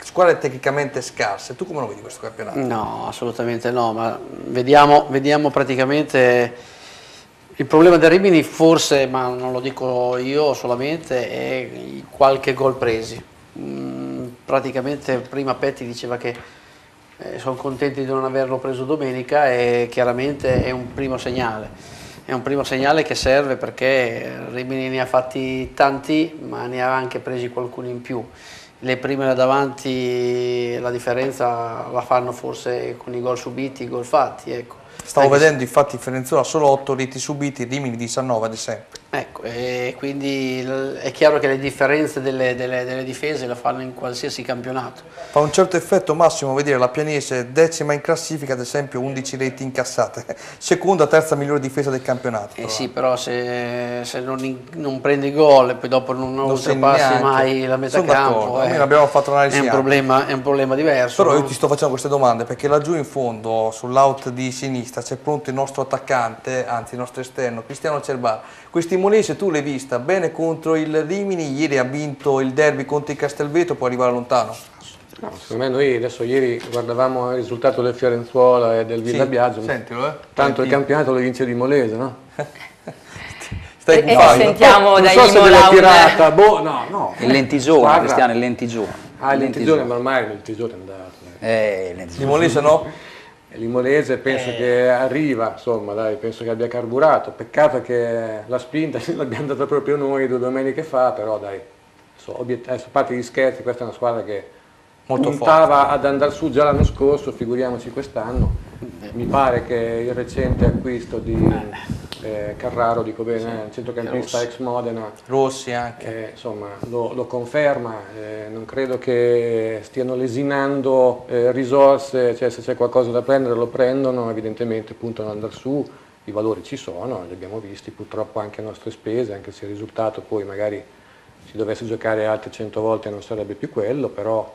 squadre tecnicamente scarse. Tu come lo vedi questo campionato? No, assolutamente no, ma vediamo praticamente... Il problema del Rimini forse, ma non lo dico io solamente, è qualche gol presi. Praticamente prima Petti diceva che sono contenti di non averlo preso domenica, e chiaramente è un primo segnale. È un primo segnale che serve, perché Rimini ne ha fatti tanti, ma ne ha anche presi qualcuno in più. Le prime là davanti la differenza la fanno forse con i gol subiti, i gol fatti, ecco. Stavo vedendo infatti Fiorenzuola solo 8 reti subiti, Rimini 19 ad esempio. Ecco, e quindi è chiaro che le differenze delle difese la fanno in qualsiasi campionato. Fa un certo effetto, Massimo, vedere la Pianese decima in classifica, ad esempio 11 reti incassate, seconda, terza migliore difesa del campionato. Eh sì, però se non prendi gol e poi dopo non oltrepassi mai la metà campo, abbiamo fatto è un problema diverso. Però io ti sto facendo queste domande perché laggiù in fondo sull'out di sinistra c'è pronto il nostro attaccante, anzi il nostro esterno, Cristiano Cerbara. Questi Molese tu l'hai vista bene contro il Rimini, ieri ha vinto il derby contro il Castelvetro, può arrivare lontano? No, secondo me noi adesso ieri guardavamo il risultato del Fiorenzuola e del Villa Biagio, sentilo, tanto il campionato lo vince di Molese, no? Stai sentiamo dai so se l'ha tirata, no. Il Lentigione, Cristiano, il Lentigione. Ah, il Lentigione, ma ormai il Lentigione è andato. Il Molese no? Limolese penso che arriva, insomma, dai, penso che abbia carburato. Peccato che la spinta l'abbiamo data proprio noi 2 domeniche fa, però dai, adesso parte gli scherzi, questa è una squadra che molto puntava forte ad andare su già l'anno scorso, figuriamoci quest'anno. Mi pare che il recente acquisto di Carraro, dico bene, sì, centrocampista Rossi, ex Modena, Rossi anche, insomma lo conferma, non credo che stiano lesinando risorse, cioè se c'è qualcosa da prendere lo prendono, evidentemente puntano ad andare su, i valori ci sono, li abbiamo visti purtroppo anche a nostre spese, anche se il risultato poi magari si dovesse giocare altre 100 volte non sarebbe più quello, però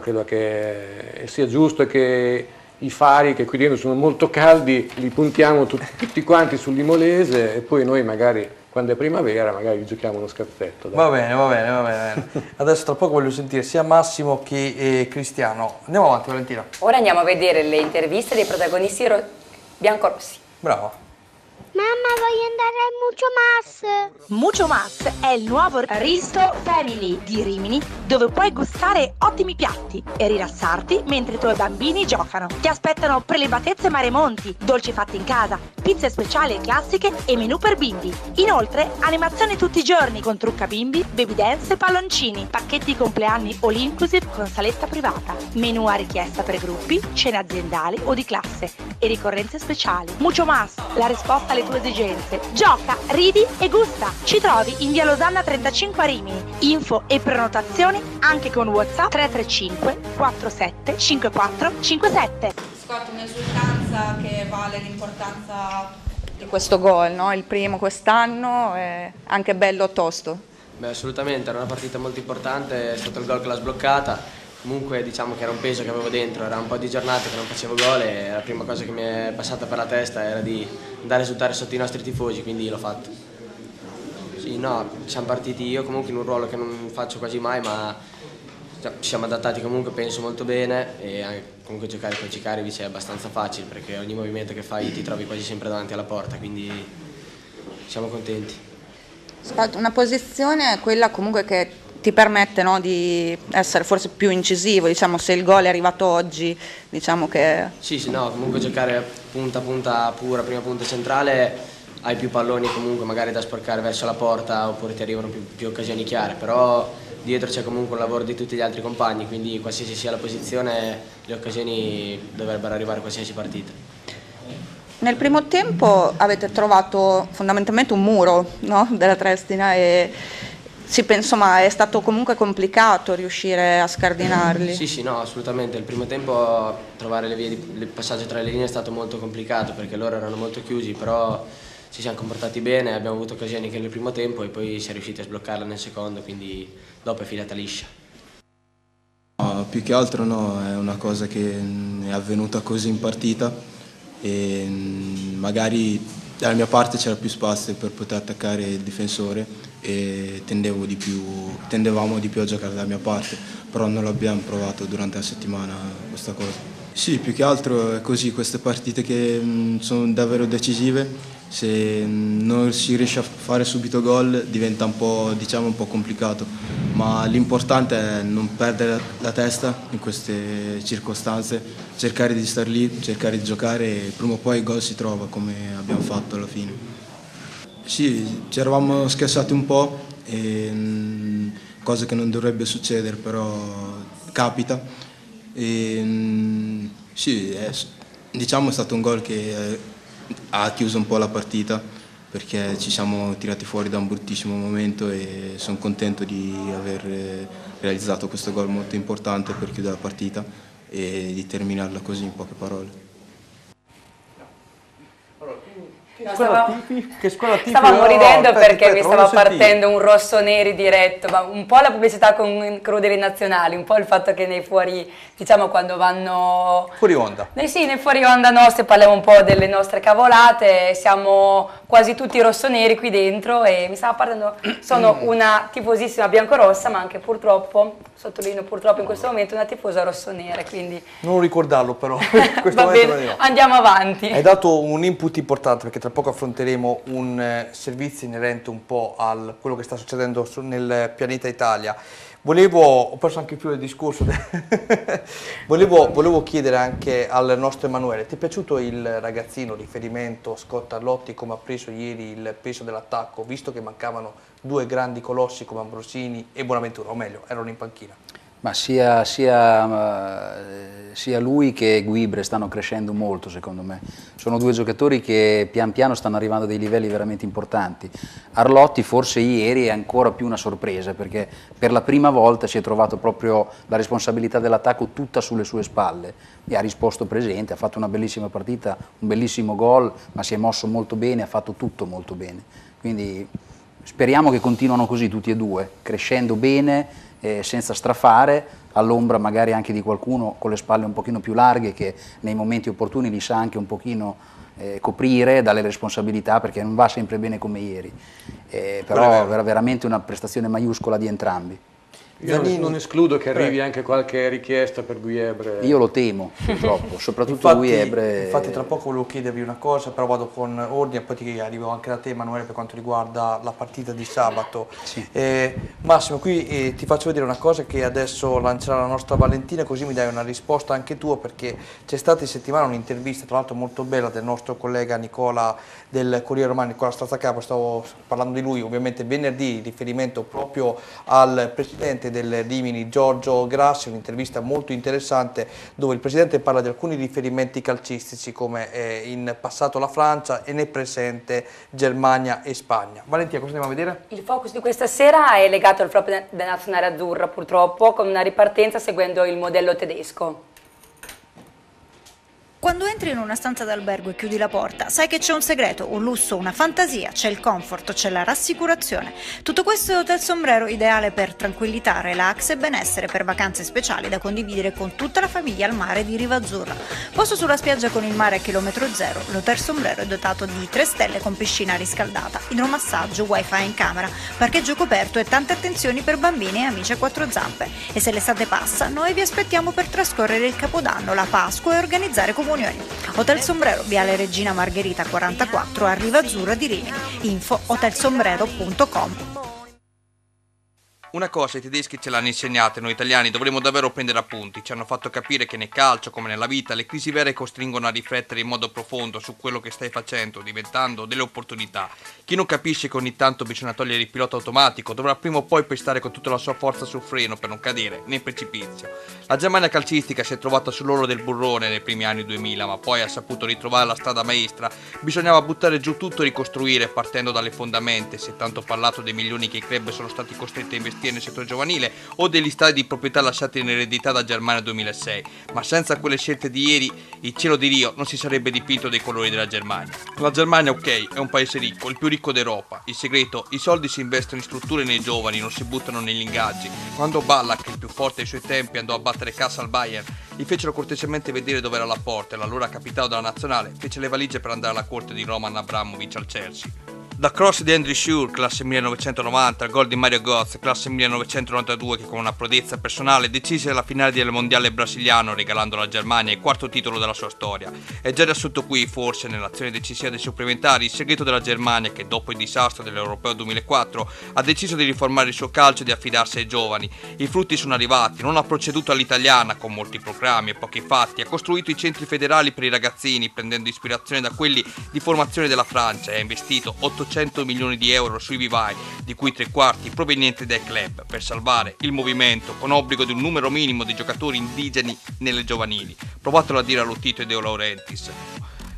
credo che sia giusto che i fari che qui dentro sono molto caldi li puntiamo tutti quanti sul Limolese, e poi noi magari quando è primavera magari giochiamo uno scherzetto. Va bene, va bene, va bene. Adesso tra poco voglio sentire sia Massimo che Cristiano. Andiamo avanti, Valentina. Ora andiamo a vedere le interviste dei protagonisti biancorossi. Bravo. Mamma, voglio andare al Mucho Mas! Mucho Mas è il nuovo Risto Family di Rimini, dove puoi gustare ottimi piatti e rilassarti mentre i tuoi bambini giocano. Ti aspettano prelibatezze maremonti, dolci fatti in casa, pizze speciali e classiche e menù per bimbi. Inoltre, animazioni tutti i giorni con trucca bimbi, baby dance e palloncini, pacchetti compleanni all inclusive con saletta privata, menù a richiesta per gruppi, cene aziendali o di classe e ricorrenze speciali. Mucho Mas, la risposta alle tue esigenze. Gioca, ridi e gusta. Ci trovi in via Losanna 35 a Rimini. Info e prenotazioni anche con WhatsApp 335 47 54 57. Scotti, un'esultanza che vale l'importanza di questo gol, no? Il primo quest'anno, è anche bello tosto. Beh, assolutamente, era una partita molto importante, è stato il gol che l'ha sbloccata. Comunque diciamo che era un peso che avevo dentro, era un po' di giornate che non facevo gol e la prima cosa che mi è passata per la testa era di andare a esultare sotto i nostri tifosi, quindi l'ho fatto. Sì, no, siamo partiti io comunque in un ruolo che non faccio quasi mai, ma ci siamo adattati comunque, penso, molto bene, e anche, comunque giocare con Ćićarević è abbastanza facile perché ogni movimento che fai ti trovi quasi sempre davanti alla porta, quindi siamo contenti. Una posizione è quella comunque che ti permette, no, di essere forse più incisivo, diciamo, se il gol è arrivato oggi, diciamo che... Sì, no, comunque giocare punta, prima punta centrale hai più palloni comunque magari da sporcare verso la porta, oppure ti arrivano più occasioni chiare, però dietro c'è comunque un lavoro di tutti gli altri compagni, quindi qualsiasi sia la posizione, le occasioni dovrebbero arrivare a qualsiasi partita. Nel primo tempo avete trovato fondamentalmente un muro, no? Della Trestina e sì, penso, ma è stato comunque complicato riuscire a scardinarli. Sì, sì, no, assolutamente. Il primo tempo trovare le vie il passaggio tra le linee è stato molto complicato perché loro erano molto chiusi, però ci siamo comportati bene, abbiamo avuto occasioni anche nel primo tempo e poi si è riusciti a sbloccarla nel secondo, quindi dopo è filata liscia. No, più che altro no, è una cosa che è avvenuta così in partita e magari dalla mia parte c'era più spazio per poter attaccare il difensore e tendevamo di più a giocare dalla mia parte, però non l'abbiamo provato durante la settimana questa cosa. Sì, più che altro è così, queste partite che sono davvero decisive, se non si riesce a fare subito gol diventa un po', diciamo, un po' complicato, ma l'importante è non perdere la testa in queste circostanze, cercare di star lì, cercare di giocare e prima o poi il gol si trova, come abbiamo fatto alla fine. Sì, ci eravamo schiacciati un po', cosa che non dovrebbe succedere, però capita. E, sì, diciamo è stato un gol che ha chiuso un po' la partita perché ci siamo tirati fuori da un bruttissimo momento e sono contento di aver realizzato questo gol molto importante per chiudere la partita e di terminarla così, in poche parole. Stavamo ridendo perché mi stava partendo un rosso-neri diretto, ma un po' la pubblicità con crudeli nazionali, un po' il fatto che nei fuori, diciamo quando vanno... Fuori onda. Noi sì, nei fuori onda nostri parliamo un po' delle nostre cavolate, siamo quasi tutti rosso-neri qui dentro e mi stava partendo, sono una tifosissima biancorossa, ma anche purtroppo, sottolineo purtroppo in questo momento, una tifosa rosso-nera, quindi... Non ricordarlo però, questo va bene, andiamo avanti. Hai dato un input importante perché tra poco affronteremo un servizio inerente un po' a quello che sta succedendo nel pianeta Italia. Ho perso anche più il discorso, volevo chiedere anche al nostro Emanuele, ti è piaciuto il ragazzino, riferimento Scotti Arlotti, come ha preso ieri il peso dell'attacco, visto che mancavano due grandi colossi come Ambrosini e Buonaventura, o meglio, erano in panchina? Ma sia lui che Guiebre stanno crescendo molto, secondo me. Sono due giocatori che pian piano stanno arrivando a dei livelli veramente importanti. Arlotti forse ieri è ancora più una sorpresa perché per la prima volta si è trovato proprio la responsabilità dell'attacco tutta sulle sue spalle e ha risposto presente, ha fatto una bellissima partita, un bellissimo gol, ma si è mosso molto bene, ha fatto tutto molto bene. Quindi speriamo che continuano così tutti e due, crescendo bene, senza strafare, all'ombra magari anche di qualcuno con le spalle un pochino più larghe che nei momenti opportuni li sa anche un pochino coprire dalle responsabilità perché non va sempre bene come ieri, però era veramente una prestazione maiuscola di entrambi. Io non escludo che arrivi anche qualche richiesta per Guiebre. Io lo temo, purtroppo, soprattutto Guiebre. Infatti tra poco volevo chiedervi una cosa, però vado con ordine, poi ti arrivo anche da te Emanuele per quanto riguarda la partita di sabato. Sì. Massimo, qui ti faccio vedere una cosa che adesso lancerà la nostra Valentina, così mi dai una risposta anche tua, perché c'è stata in settimana un'intervista, tra l'altro molto bella, del nostro collega Nicola del Corriere Romano, Nicola Stazzacapo, stavo parlando di lui ovviamente venerdì, in riferimento proprio al presidente del Rimini Giorgio Grassi, un'intervista molto interessante dove il presidente parla di alcuni riferimenti calcistici come in passato la Francia e nel presente Germania e Spagna. Valentina, cosa andiamo a vedere? Il focus di questa sera è legato al flop della nazionale azzurra, purtroppo, con una ripartenza seguendo il modello tedesco. Quando entri in una stanza d'albergo e chiudi la porta, sai che c'è un segreto, un lusso, una fantasia, c'è il comfort, c'è la rassicurazione. Tutto questo è Hotel Sombrero, ideale per tranquillità, relax e benessere, per vacanze speciali da condividere con tutta la famiglia al mare di Rivazzurra. Posto sulla spiaggia con il mare a chilometro zero, l'Hotel Sombrero è dotato di 3 stelle con piscina riscaldata, idromassaggio, wifi in camera, parcheggio coperto e tante attenzioni per bambini e amici a 4 zampe. E se l'estate passa, noi vi aspettiamo per trascorrere il Capodanno, la Pasqua e organizzare comunità. Hotel Sombrero, Viale Regina Margherita 44 a Rivazzurra di Rimini. Info hotelsombrero.com. Una cosa i tedeschi ce l'hanno insegnata, noi italiani dovremmo davvero prendere appunti, ci hanno fatto capire che nel calcio, come nella vita, le crisi vere costringono a riflettere in modo profondo su quello che stai facendo, diventando delle opportunità. Chi non capisce che ogni tanto bisogna togliere il pilota automatico dovrà prima o poi pestare con tutta la sua forza sul freno per non cadere nel precipizio. La Germania calcistica si è trovata sull'orlo del burrone nei primi anni 2000, ma poi ha saputo ritrovare la strada maestra. Bisognava buttare giù tutto e ricostruire partendo dalle fondamenta. Si è tanto parlato dei milioni che i club sono stati costretti a investire nel settore giovanile o degli stadi di proprietà lasciati in eredità da Germania 2006, ma senza quelle scelte di ieri il cielo di Rio non si sarebbe dipinto dei colori della Germania. La Germania, ok, è un paese ricco, il più ricco d'Europa. Il segreto? I soldi si investono in strutture e nei giovani, non si buttano negli ingaggi. Quando Ballack, il più forte ai suoi tempi, andò a battere cassa al Bayern, gli fecero cortesemente vedere dove era la porta e l'allora capitano della nazionale fece le valigie per andare alla corte di Roman Abramovich al Chelsea. Da cross di Andrew Schürrle, classe 1990, al gol di Mario Götze, classe 1992, che con una prodezza personale decise la finale del mondiale brasiliano regalando alla Germania il quarto titolo della sua storia. È già riassunto qui, forse, nell'azione decisiva dei supplementari, il segreto della Germania che, dopo il disastro dell'Europeo 2004, ha deciso di riformare il suo calcio e di affidarsi ai giovani. I frutti sono arrivati, non ha proceduto all'italiana con molti programmi e pochi fatti, ha costruito i centri federali per i ragazzini, prendendo ispirazione da quelli di formazione della Francia e ha investito 800 milioni di euro sui vivai, di cui 3/4 provenienti dai club, per salvare il movimento con obbligo di un numero minimo di giocatori indigeni nelle giovanili. Provatelo a dire a Lotito e De Laurentiis.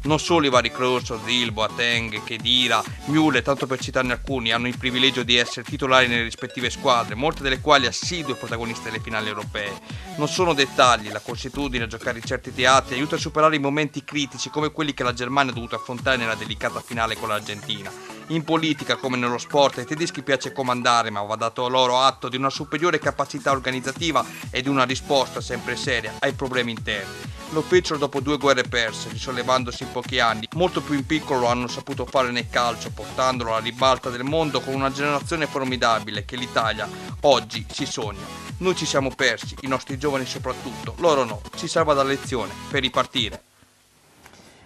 Non solo i vari Crosso, Zilbo, Ateng, Khedira, Müller, tanto per citarne alcuni, hanno il privilegio di essere titolari nelle rispettive squadre, molte delle quali assidue protagoniste delle finali europee. Non sono dettagli, la consuetudine a giocare in certi teatri aiuta a superare i momenti critici come quelli che la Germania ha dovuto affrontare nella delicata finale con l'Argentina. In politica, come nello sport, ai tedeschi piace comandare, ma va dato loro atto di una superiore capacità organizzativa e di una risposta sempre seria ai problemi interni. Lo fecero dopo 2 guerre perse, risollevandosi in pochi anni. Molto più in piccolo lo hanno saputo fare nel calcio, portandolo alla ribalta del mondo con una generazione formidabile che l'Italia oggi si sogna. Noi ci siamo persi, i nostri giovani soprattutto, loro no, ci serva da lezione per ripartire.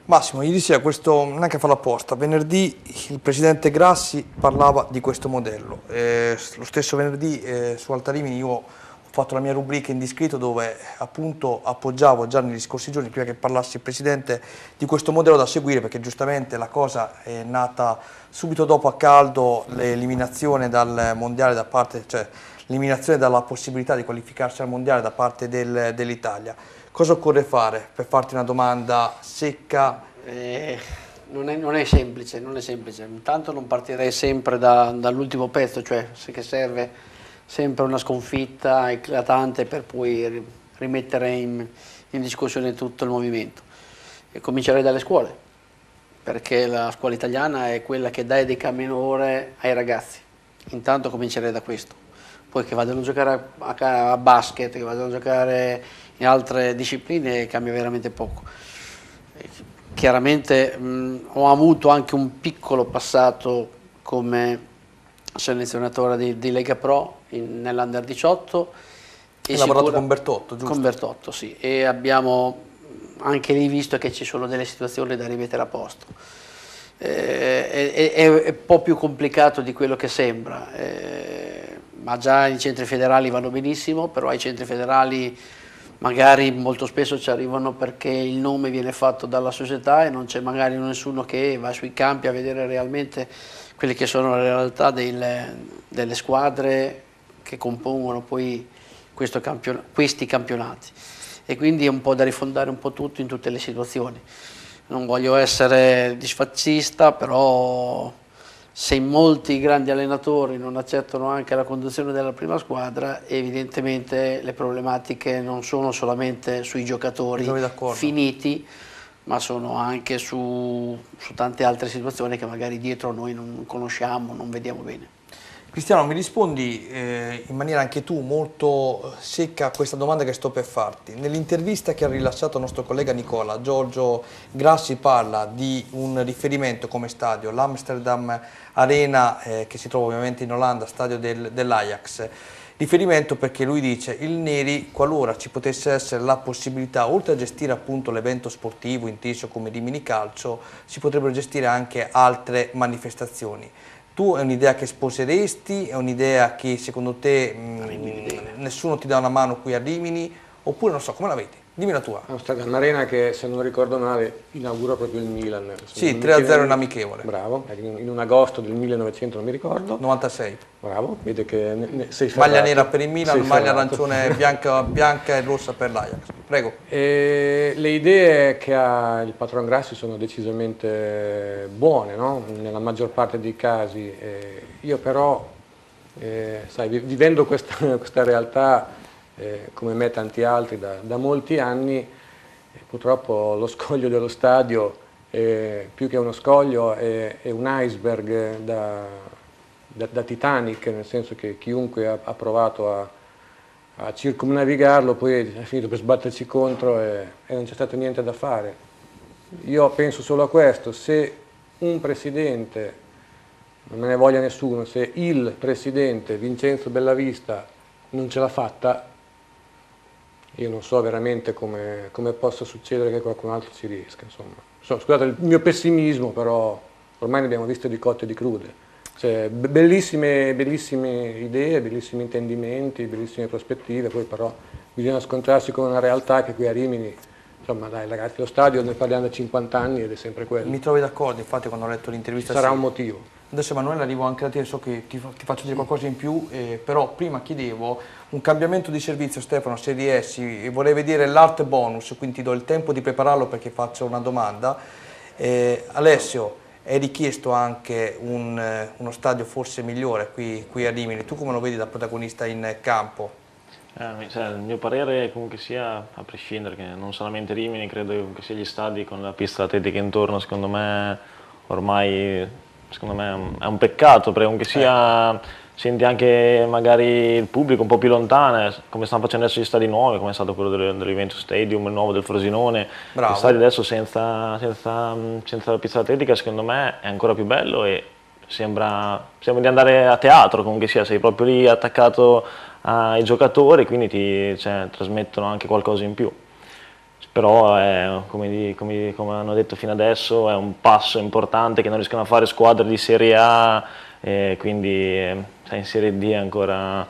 Massimo, gli diceva questo, neanche a farlo apposta, venerdì il presidente Grassi parlava di questo modello. Lo stesso venerdì su Alta Rimini io ho fatto la mia rubrica Indiscreto, dove appunto appoggiavo già negli scorsi giorni, prima che parlasse il presidente, di questo modello da seguire, perché giustamente la cosa è nata subito dopo a caldo l'eliminazione dal mondiale da parte, cioè l'eliminazione dalla possibilità di qualificarsi al mondiale da parte dell'Italia. Cosa occorre fare per farti una domanda secca? Non è semplice, non è semplice. Intanto non partirei sempre dall'ultimo pezzo, cioè che serve sempre una sconfitta eclatante per poi rimettere in discussione tutto il movimento. E comincerei dalle scuole, perché la scuola italiana è quella che dà etica minore ai ragazzi. Intanto comincerei da questo. Poi che vadano a giocare a basket, che vadano a giocare in altre discipline, cambia veramente poco. Chiaramente ho avuto anche un piccolo passato come selezionatore di Lega Pro nell'Under 18. Hai lavorato con Bertotto, giusto? Con Bertotto, sì. E abbiamo anche lì visto che ci sono delle situazioni da rimettere a posto. È un po' più complicato di quello che sembra, ma già i centri federali vanno benissimo, però ai centri federali magari molto spesso ci arrivano perché il nome viene fatto dalla società e non c'è magari nessuno che va sui campi a vedere realmente quelle che sono le realtà delle squadre che compongono poi questi campionati. E quindi è un po' da rifondare un po' tutto in tutte le situazioni. Non voglio essere disfaccista, però se molti grandi allenatori non accettano anche la conduzione della prima squadra, evidentemente le problematiche non sono solamente sui giocatori finiti, ma sono anche su tante altre situazioni che magari dietro noi non conosciamo, non vediamo bene. Cristiano, mi rispondi in maniera anche tu molto secca a questa domanda che sto per farti. Nell'intervista che ha rilasciato il nostro collega Nicola, Giorgio Grassi parla di un riferimento come stadio, l'Amsterdam Arena, che si trova ovviamente in Olanda, stadio dell'Ajax. Riferimento perché lui dice il Neri, qualora ci potesse essere la possibilità, oltre a gestire appunto l'evento sportivo inteso come Rimini Calcio, si potrebbero gestire anche altre manifestazioni. Tu è un'idea che sponseresti? È un'idea che secondo te nessuno ti dà una mano qui a Rimini? Oppure non so, come la vedi? Dimmi la tua. È stata un'arena che, se non ricordo male, inaugura proprio il Milan. Sì, 3-0 in amichevole. Bravo, in un agosto del 1900, non mi ricordo. 96. Bravo, vedo che sei ferrato. Maglia nera per il Milan, sei maglia arancione bianca e rossa per l'Ajax. Prego. Le idee che ha il patron Grassi sono decisamente buone, no? Nella maggior parte dei casi. Io però, sai, vivendo questa realtà, come me e tanti altri da molti anni, purtroppo lo scoglio dello stadio, più che uno scoglio, è un iceberg da Titanic, nel senso che chiunque ha provato a circumnavigarlo poi è finito per sbatterci contro e non c'è stato niente da fare. Io penso solo a questo: se un presidente, non me ne voglia nessuno, se il presidente Vincenzo Bellavista non ce l'ha fatta, io non so veramente come possa succedere che qualcun altro ci riesca. Insomma. Scusate il mio pessimismo, però ormai ne abbiamo visto di cotte e di crude. Cioè, bellissime idee, bellissimi intendimenti, bellissime prospettive, poi però bisogna scontrarsi con una realtà che qui a Rimini, insomma dai ragazzi, lo stadio ne parliamo da 50 anni ed è sempre quello. Mi trovi d'accordo, infatti quando ho letto l'intervista... Sarà un motivo. Adesso Emanuele arrivo anche da te, so che ti faccio dire qualcosa in più, però prima chiedevo un cambiamento di servizio, Stefano, se riesci, vorrei vedere l'art bonus, quindi ti do il tempo di prepararlo perché faccio una domanda. Alessio, è richiesto anche uno stadio forse migliore qui a Rimini, tu come lo vedi da protagonista in campo? Cioè, il mio parere comunque sia, a prescindere, che non solamente Rimini, credo che sia gli stadi con la pista atletica intorno, secondo me ormai... Secondo me è un peccato, perché comunque sia, senti anche magari il pubblico un po' più lontano, come stanno facendo adesso gli stadi nuovi, come è stato quello dell'Juventus Stadium, il nuovo del Frosinone. Gli stadi adesso senza la pista atletica, secondo me è ancora più bello e sembra di andare a teatro, comunque sia, sei proprio lì attaccato ai giocatori, quindi trasmettono anche qualcosa in più. Però, come hanno detto fino adesso, è un passo importante che non riescono a fare squadre di Serie A, quindi in Serie D è ancora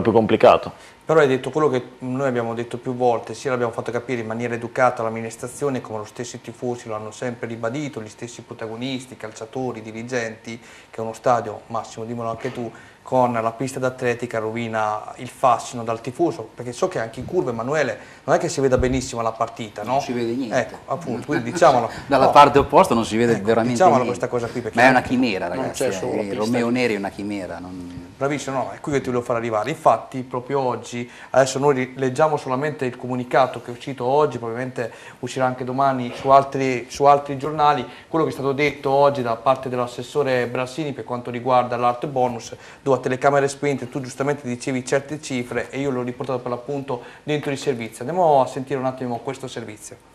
più complicato. Però hai detto quello che noi abbiamo detto più volte, sia l'abbiamo fatto capire in maniera educata all'amministrazione, come lo stesso i tifosi lo hanno sempre ribadito, gli stessi protagonisti, calciatori, dirigenti, che uno stadio, Massimo dimmelo anche tu, con la pista d'atletica rovina il fascino dal tifoso, perché so che anche in curva, Emanuele, non è che si veda benissimo la partita, no? Non si vede niente. Ecco, appunto, quindi diciamolo. Dalla parte opposta non si vede veramente niente. Diciamola questa cosa qui, perché... Ma è una chimera, ragazzi, il Romeo Neri è una chimera. Bravissimo, no, è qui che ti volevo far arrivare. Infatti, proprio oggi, adesso noi leggiamo solamente il comunicato che è uscito oggi, probabilmente uscirà anche domani su altri giornali, quello che è stato detto oggi da parte dell'assessore Brassini per quanto riguarda l'art bonus, dove a telecamere spente tu giustamente dicevi certe cifre e io l'ho riportato per l'appunto dentro il servizio. Andiamo a sentire un attimo questo servizio.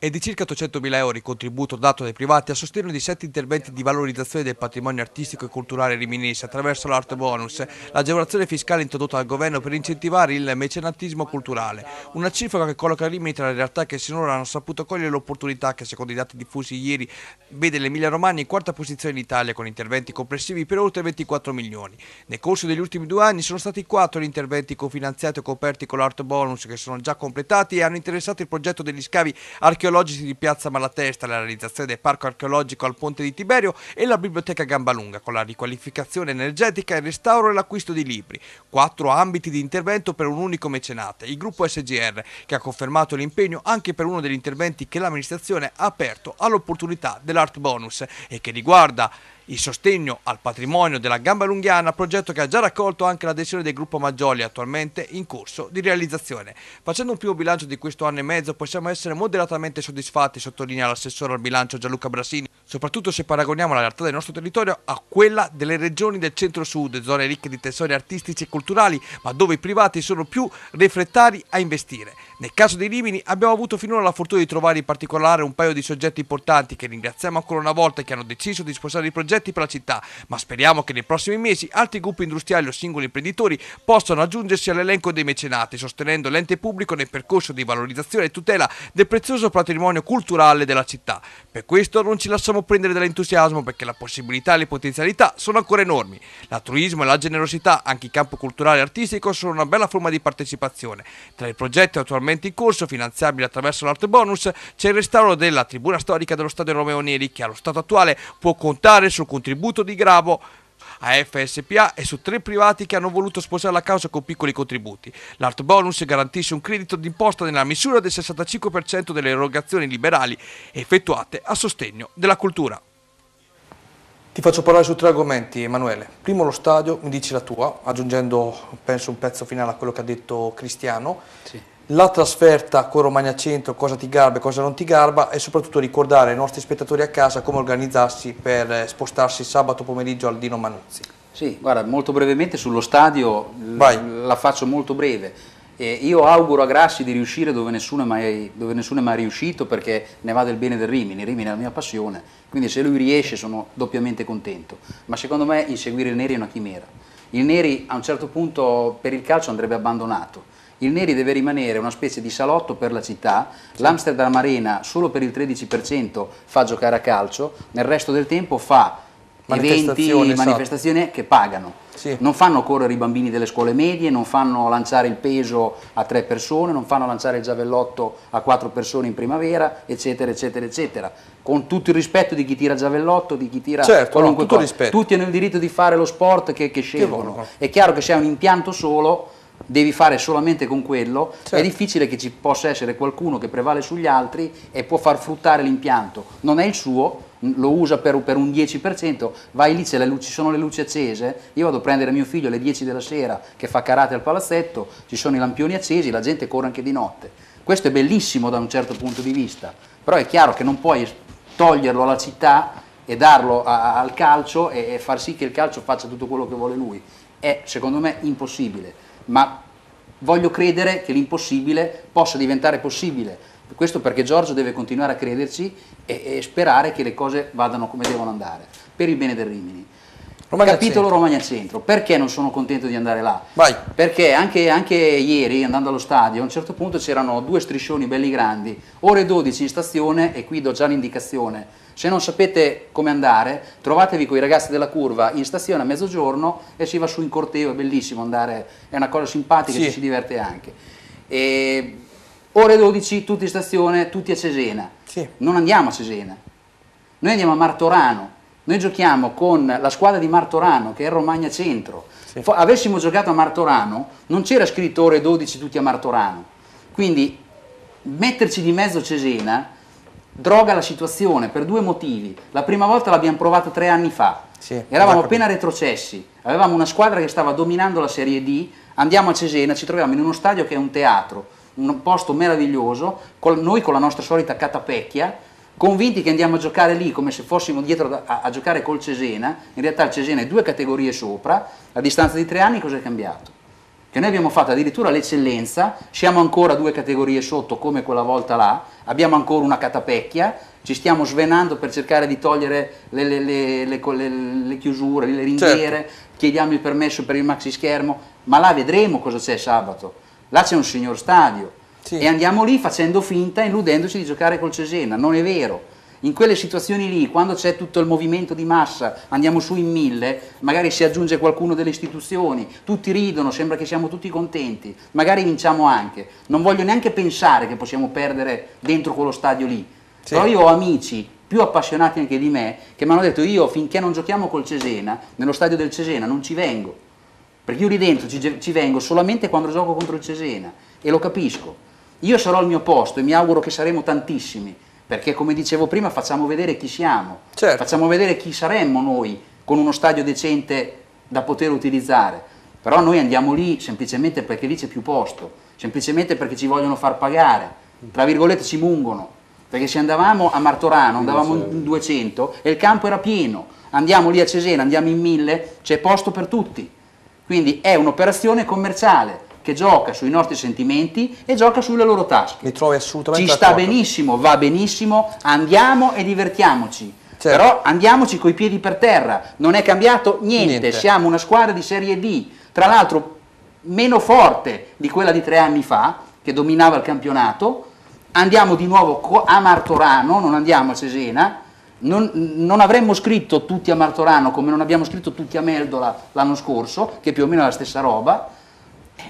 È di circa 800.000 euro il contributo dato dai privati a sostegno di 7 interventi di valorizzazione del patrimonio artistico e culturale riminese attraverso l'Art Bonus, l'agevolazione fiscale introdotta dal governo per incentivare il mecenatismo culturale. Una cifra che colloca Rimini tra le realtà che sinora hanno saputo cogliere l'opportunità che, secondo i dati diffusi ieri, vede l'Emilia Romagna in quarta posizione in Italia con interventi complessivi per oltre 24 milioni. Nel corso degli ultimi 2 anni sono stati 4 gli interventi cofinanziati o coperti con l'Art Bonus che sono già completati e hanno interessato il progetto degli scavi archeologici di Piazza Malatesta, la realizzazione del parco archeologico al Ponte di Tiberio e la biblioteca Gambalunga con la riqualificazione energetica, il restauro e l'acquisto di libri. 4 ambiti di intervento per un unico mecenate, il gruppo SGR, che ha confermato l'impegno anche per uno degli interventi che l'amministrazione ha aperto all'opportunità dell'Art Bonus e che riguarda il sostegno al patrimonio della Gambalunghiana, progetto che ha già raccolto anche l'adesione del gruppo Maggioli, attualmente in corso di realizzazione. Facendo un primo bilancio di questo anno e mezzo possiamo essere moderatamente soddisfatti, sottolinea l'assessore al bilancio Gianluca Brassini. soprattutto se paragoniamo la realtà del nostro territorio a quella delle regioni del centro-sud, zone ricche di tesori artistici e culturali, ma dove i privati sono più refrattari a investire. Nel caso di Rimini abbiamo avuto finora la fortuna di trovare in particolare un paio di soggetti importanti che ringraziamo ancora una volta e che hanno deciso di spostare i progetti per la città, ma speriamo che nei prossimi mesi altri gruppi industriali o singoli imprenditori possano aggiungersi all'elenco dei mecenati, sostenendo l'ente pubblico nel percorso di valorizzazione e tutela del prezioso patrimonio culturale della città. Per questo non ci lasciamo prendere dall'entusiasmo, perché la possibilità e le potenzialità sono ancora enormi. L'altruismo e la generosità, anche in campo culturale e artistico, sono una bella forma di partecipazione. Tra i progetti attualmente in corso, finanziabili attraverso l'Art Bonus, c'è il restauro della tribuna storica dello stadio Romeo Neri, che allo stato attuale può contare sul contributo di Grabo AF SpA e su 3 privati che hanno voluto sposare la causa con piccoli contributi. L'Art Bonus garantisce un credito d'imposta nella misura del 65% delle erogazioni liberali effettuate a sostegno della cultura. Ti faccio parlare su 3 argomenti, Emanuele. Primo, lo stadio, mi dici la tua, aggiungendo penso un pezzo finale a quello che ha detto Cristiano. Sì. La trasferta con Romagna Centro, cosa ti garba e cosa non ti garba, e soprattutto ricordare ai nostri spettatori a casa come organizzarsi per spostarsi sabato pomeriggio al Dino Manuzzi. Sì, guarda, molto brevemente sullo stadio, la faccio molto breve. Io auguro a Grassi di riuscire dove nessuno è mai riuscito, perché ne va del bene del Rimini. Rimini è la mia passione, quindi se lui riesce sono doppiamente contento. Ma secondo me inseguire il Neri è una chimera. Il Neri a un certo punto per il calcio andrebbe abbandonato. Il Neri deve rimanere una specie di salotto per la città, l'Amsterdam Arena solo per il 13% fa giocare a calcio, nel resto del tempo fa eventi, manifestazioni, esatto, che pagano. Sì. Non fanno correre i bambini delle scuole medie, non fanno lanciare il peso a 3 persone, non fanno lanciare il giavellotto a 4 persone in primavera, eccetera, eccetera, eccetera. Con tutto il rispetto di chi tira giavellotto, di chi tira qualunque cosa. Tutti hanno il diritto di fare lo sport che scelgono. È chiaro che se hai un impianto solo devi fare solamente con quello, certo. È difficile che ci possa essere qualcuno che prevale sugli altri e può far fruttare l'impianto, non è il suo, lo usa per un 10%, vai lì, ci sono le luci accese, io vado a prendere mio figlio alle 10 della sera che fa karate al palazzetto, ci sono i lampioni accesi, la gente corre anche di notte, questo è bellissimo da un certo punto di vista, però è chiaro che non puoi toglierlo alla città e darlo al calcio e far sì che il calcio faccia tutto quello che vuole lui, è secondo me impossibile. Ma voglio credere che l'impossibile possa diventare possibile, questo perché Giorgio deve continuare a crederci e sperare che le cose vadano come devono andare, per il bene del Rimini. Romagna Capitolo Centro. Romagna Centro, perché non sono contento di andare là? Vai. Perché anche ieri andando allo stadio a un certo punto c'erano 2 striscioni belli grandi, ore 12 in stazione, e qui do già l'indicazione, se non sapete come andare trovatevi con i ragazzi della curva in stazione a mezzogiorno e si va su in corteo, è bellissimo andare, è una cosa simpatica, sì. Ci si diverte anche. E ore 12 tutti in stazione, tutti a Cesena, sì. Non andiamo a Cesena, noi andiamo a Martorano. Noi giochiamo con la squadra di Martorano, che è Romagna Centro. Sì. Avessimo giocato a Martorano, non c'era scritto ore 12 tutti a Martorano. Quindi metterci di mezzo Cesena droga la situazione per 2 motivi. La prima volta l'abbiamo provata 3 anni fa. Sì, eravamo appena retrocessi, avevamo una squadra che stava dominando la Serie D, andiamo a Cesena, ci troviamo in uno stadio che è un teatro, un posto meraviglioso, noi con la nostra solita catapecchia, convinti che andiamo a giocare lì come se fossimo dietro a giocare col Cesena, in realtà il Cesena è 2 categorie sopra, a distanza di 3 anni cosa è cambiato? Che noi abbiamo fatto addirittura l'eccellenza, siamo ancora 2 categorie sotto come quella volta là, abbiamo ancora una catapecchia, ci stiamo svenando per cercare di togliere le chiusure, le ringhiere, certo. Chiediamo il permesso per il maxi schermo, ma là vedremo cosa c'è sabato, là c'è un signor stadio. Sì. E andiamo lì facendo finta, illudendoci di giocare col Cesena, non è vero. In quelle situazioni lì, quando c'è tutto il movimento di massa, andiamo su in 1000, magari si aggiunge qualcuno delle istituzioni, tutti ridono, sembra che siamo tutti contenti, magari vinciamo anche. Non voglio neanche pensare che possiamo perdere dentro quello stadio lì. Sì. Però io ho amici più appassionati anche di me, che mi hanno detto io finché non giochiamo col Cesena, nello stadio del Cesena non ci vengo, perché io lì dentro ci vengo solamente quando gioco contro il Cesena, e lo capisco. Io sarò al mio posto e mi auguro che saremo tantissimi, perché come dicevo prima facciamo vedere chi siamo, certo. Facciamo vedere chi saremmo noi con uno stadio decente da poter utilizzare, però noi andiamo lì semplicemente perché lì c'è più posto, semplicemente perché ci vogliono far pagare, tra virgolette ci mungono, perché se andavamo a Martorano andavamo in 200 e il campo era pieno, andiamo lì a Cesena, andiamo in 1000, c'è posto per tutti, quindi è un'operazione commerciale che gioca sui nostri sentimenti e gioca sulle loro tasche. Mi trovi assolutamente d'accordo. Ci sta benissimo, va benissimo, andiamo e divertiamoci. Certo. Però andiamoci coi piedi per terra, non è cambiato niente. Siamo una squadra di Serie D, tra l'altro meno forte di quella di 3 anni fa, che dominava il campionato. Andiamo di nuovo a Martorano, non andiamo a Cesena, non avremmo scritto tutti a Martorano come non abbiamo scritto tutti a Meldola l'anno scorso, che più o meno è la stessa roba.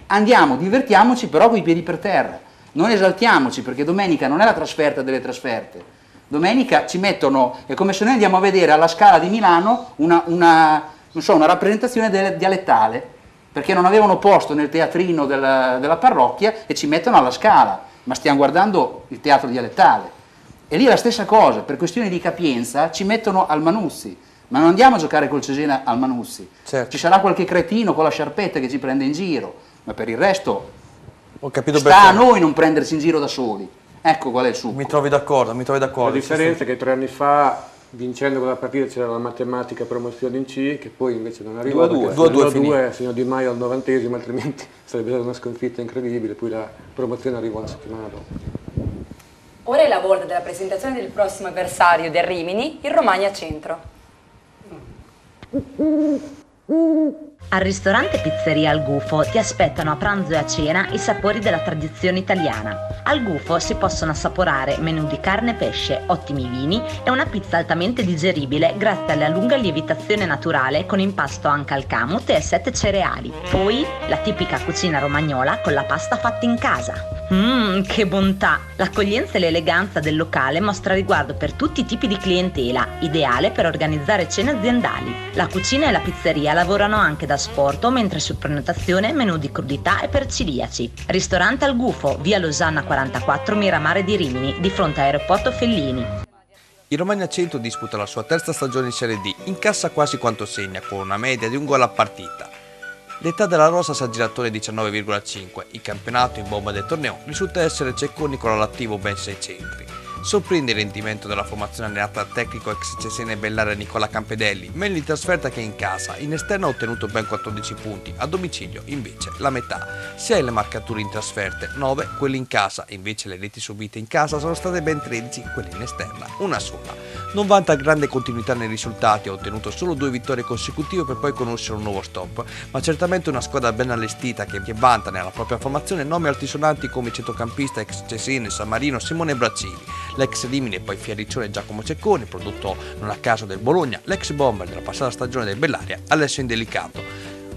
Andiamo, divertiamoci però coi piedi per terra, non esaltiamoci, perché domenica non è la trasferta delle trasferte. Domenica ci mettono, è come se noi andiamo a vedere alla Scala di Milano una rappresentazione dialettale, perché non avevano posto nel teatrino della parrocchia e ci mettono alla Scala, ma stiamo guardando il teatro dialettale. E lì è la stessa cosa, per questioni di capienza ci mettono al Manuzzi, ma non andiamo a giocare col Cesena al Manuzzi. Certo. Ci sarà qualche cretino con la sciarpetta che ci prende in giro, ma per il resto sta a noi non prenderci in giro da soli. Ecco qual è il succo. Mi trovi d'accordo, mi trovi d'accordo. La differenza è che 3 anni fa, vincendo quella partita, c'era la matematica promozione in C, che poi invece non arrivò. 2-2, signor Di Maio al 90°, altrimenti sarebbe stata una sconfitta incredibile, poi la promozione arrivò la settimana dopo. Ora è la volta della presentazione del prossimo avversario del Rimini, il Romagna Centro. Al ristorante Pizzeria Al Gufo ti aspettano a pranzo e a cena i sapori della tradizione italiana. Al Gufo si possono assaporare menù di carne e pesce, ottimi vini e una pizza altamente digeribile grazie alla lunga lievitazione naturale con impasto anche al camut e ai 7 cereali. Poi la tipica cucina romagnola con la pasta fatta in casa. Che bontà! L'accoglienza e l'eleganza del locale mostra riguardo per tutti i tipi di clientela, ideale per organizzare cene aziendali. La cucina e la pizzeria lavorano anche da sporto, mentre su prenotazione menù di crudità e per celiaci. Ristorante Al Gufo, via Losanna 44, Miramare di Rimini, di fronte all'aeroporto Fellini. Il Romagna Centro disputa la sua terza stagione in Serie D, incassa quasi quanto segna, con una media di 1 gol a partita. L'età della rosa si aggira attorno ai 19,5, il campionato in bomba del torneo risulta essere Cecconi con all'attivo ben 6 centri. Sorprende il rendimento della formazione allenata al tecnico ex Cesena e Bellare Nicola Campedelli, meglio in trasferta che in casa, in esterno ha ottenuto ben 14 punti, a domicilio invece la metà, sia le marcature in trasferte 9, quelle in casa, invece le reti subite in casa sono state ben 13, quelle in esterna una sola. Non vanta grande continuità nei risultati, ha ottenuto solo 2 vittorie consecutive per poi conoscere un nuovo stop, ma certamente una squadra ben allestita che vanta nella propria formazione nomi altisonanti come centrocampista ex Cesena, San Marino, Simone Braccini, l'ex Rimini e poi Fierriccione Giacomo Cecconi, prodotto non a caso del Bologna, l'ex bomber della passata stagione del Bellaria, Alessio Indelicato.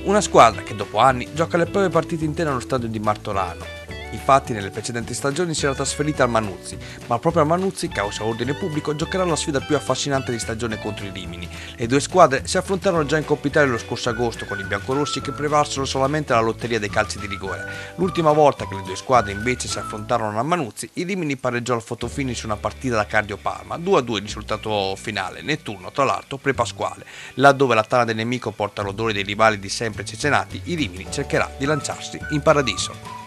Una squadra che dopo anni gioca le proprie partite interne allo stadio di Martorano. Infatti nelle precedenti stagioni si era trasferita al Manuzzi, ma proprio al Manuzzi, causa ordine pubblico, giocherà la sfida più affascinante di stagione contro i Rimini. Le due squadre si affrontarono già in Coppa Italia lo scorso agosto, con i biancorossi che prevalsero solamente alla lotteria dei calci di rigore. L'ultima volta che le due squadre invece si affrontarono al Manuzzi, i Rimini pareggiò al fotofinish una partita da cardiopalma, 2-2 il risultato finale, netturno tra l'altro pre-pasquale. Laddove la tana del nemico porta l'odore dei rivali di sempre cecenati, i Rimini cercherà di lanciarsi in paradiso.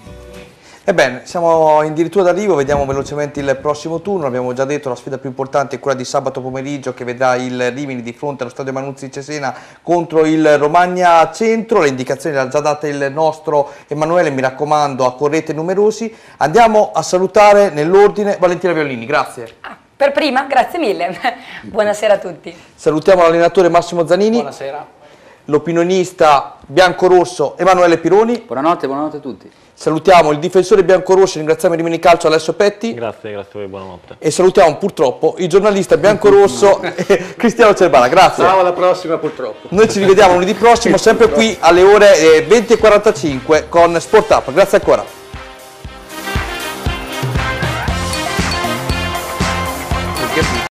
Ebbene, siamo addirittura d'arrivo, vediamo velocemente il prossimo turno. Abbiamo già detto la sfida più importante è quella di sabato pomeriggio, che vedrà il Rimini di fronte allo stadio Manuzzi Cesena contro il Romagna Centro. Le indicazioni le ha già date il nostro Emanuele, mi raccomando, accorrete numerosi. Andiamo a salutare nell'ordine Valentina Violini, grazie. Per prima, grazie mille, buonasera a tutti. Salutiamo l'allenatore Massimo Zanini. Buonasera. L'opinionista biancorosso Emanuele Pironi. Buonanotte, buonanotte a tutti. Salutiamo il difensore biancorosso, ringraziamo il Rimini Calcio Alessio Petti. Grazie, grazie a voi, buonanotte. E salutiamo purtroppo il giornalista biancorosso Cristiano Cerbara, grazie. Ciao, alla prossima purtroppo. Noi ci rivediamo lunedì prossimo, sempre qui alle ore 20:45 con Sport Up. Grazie ancora.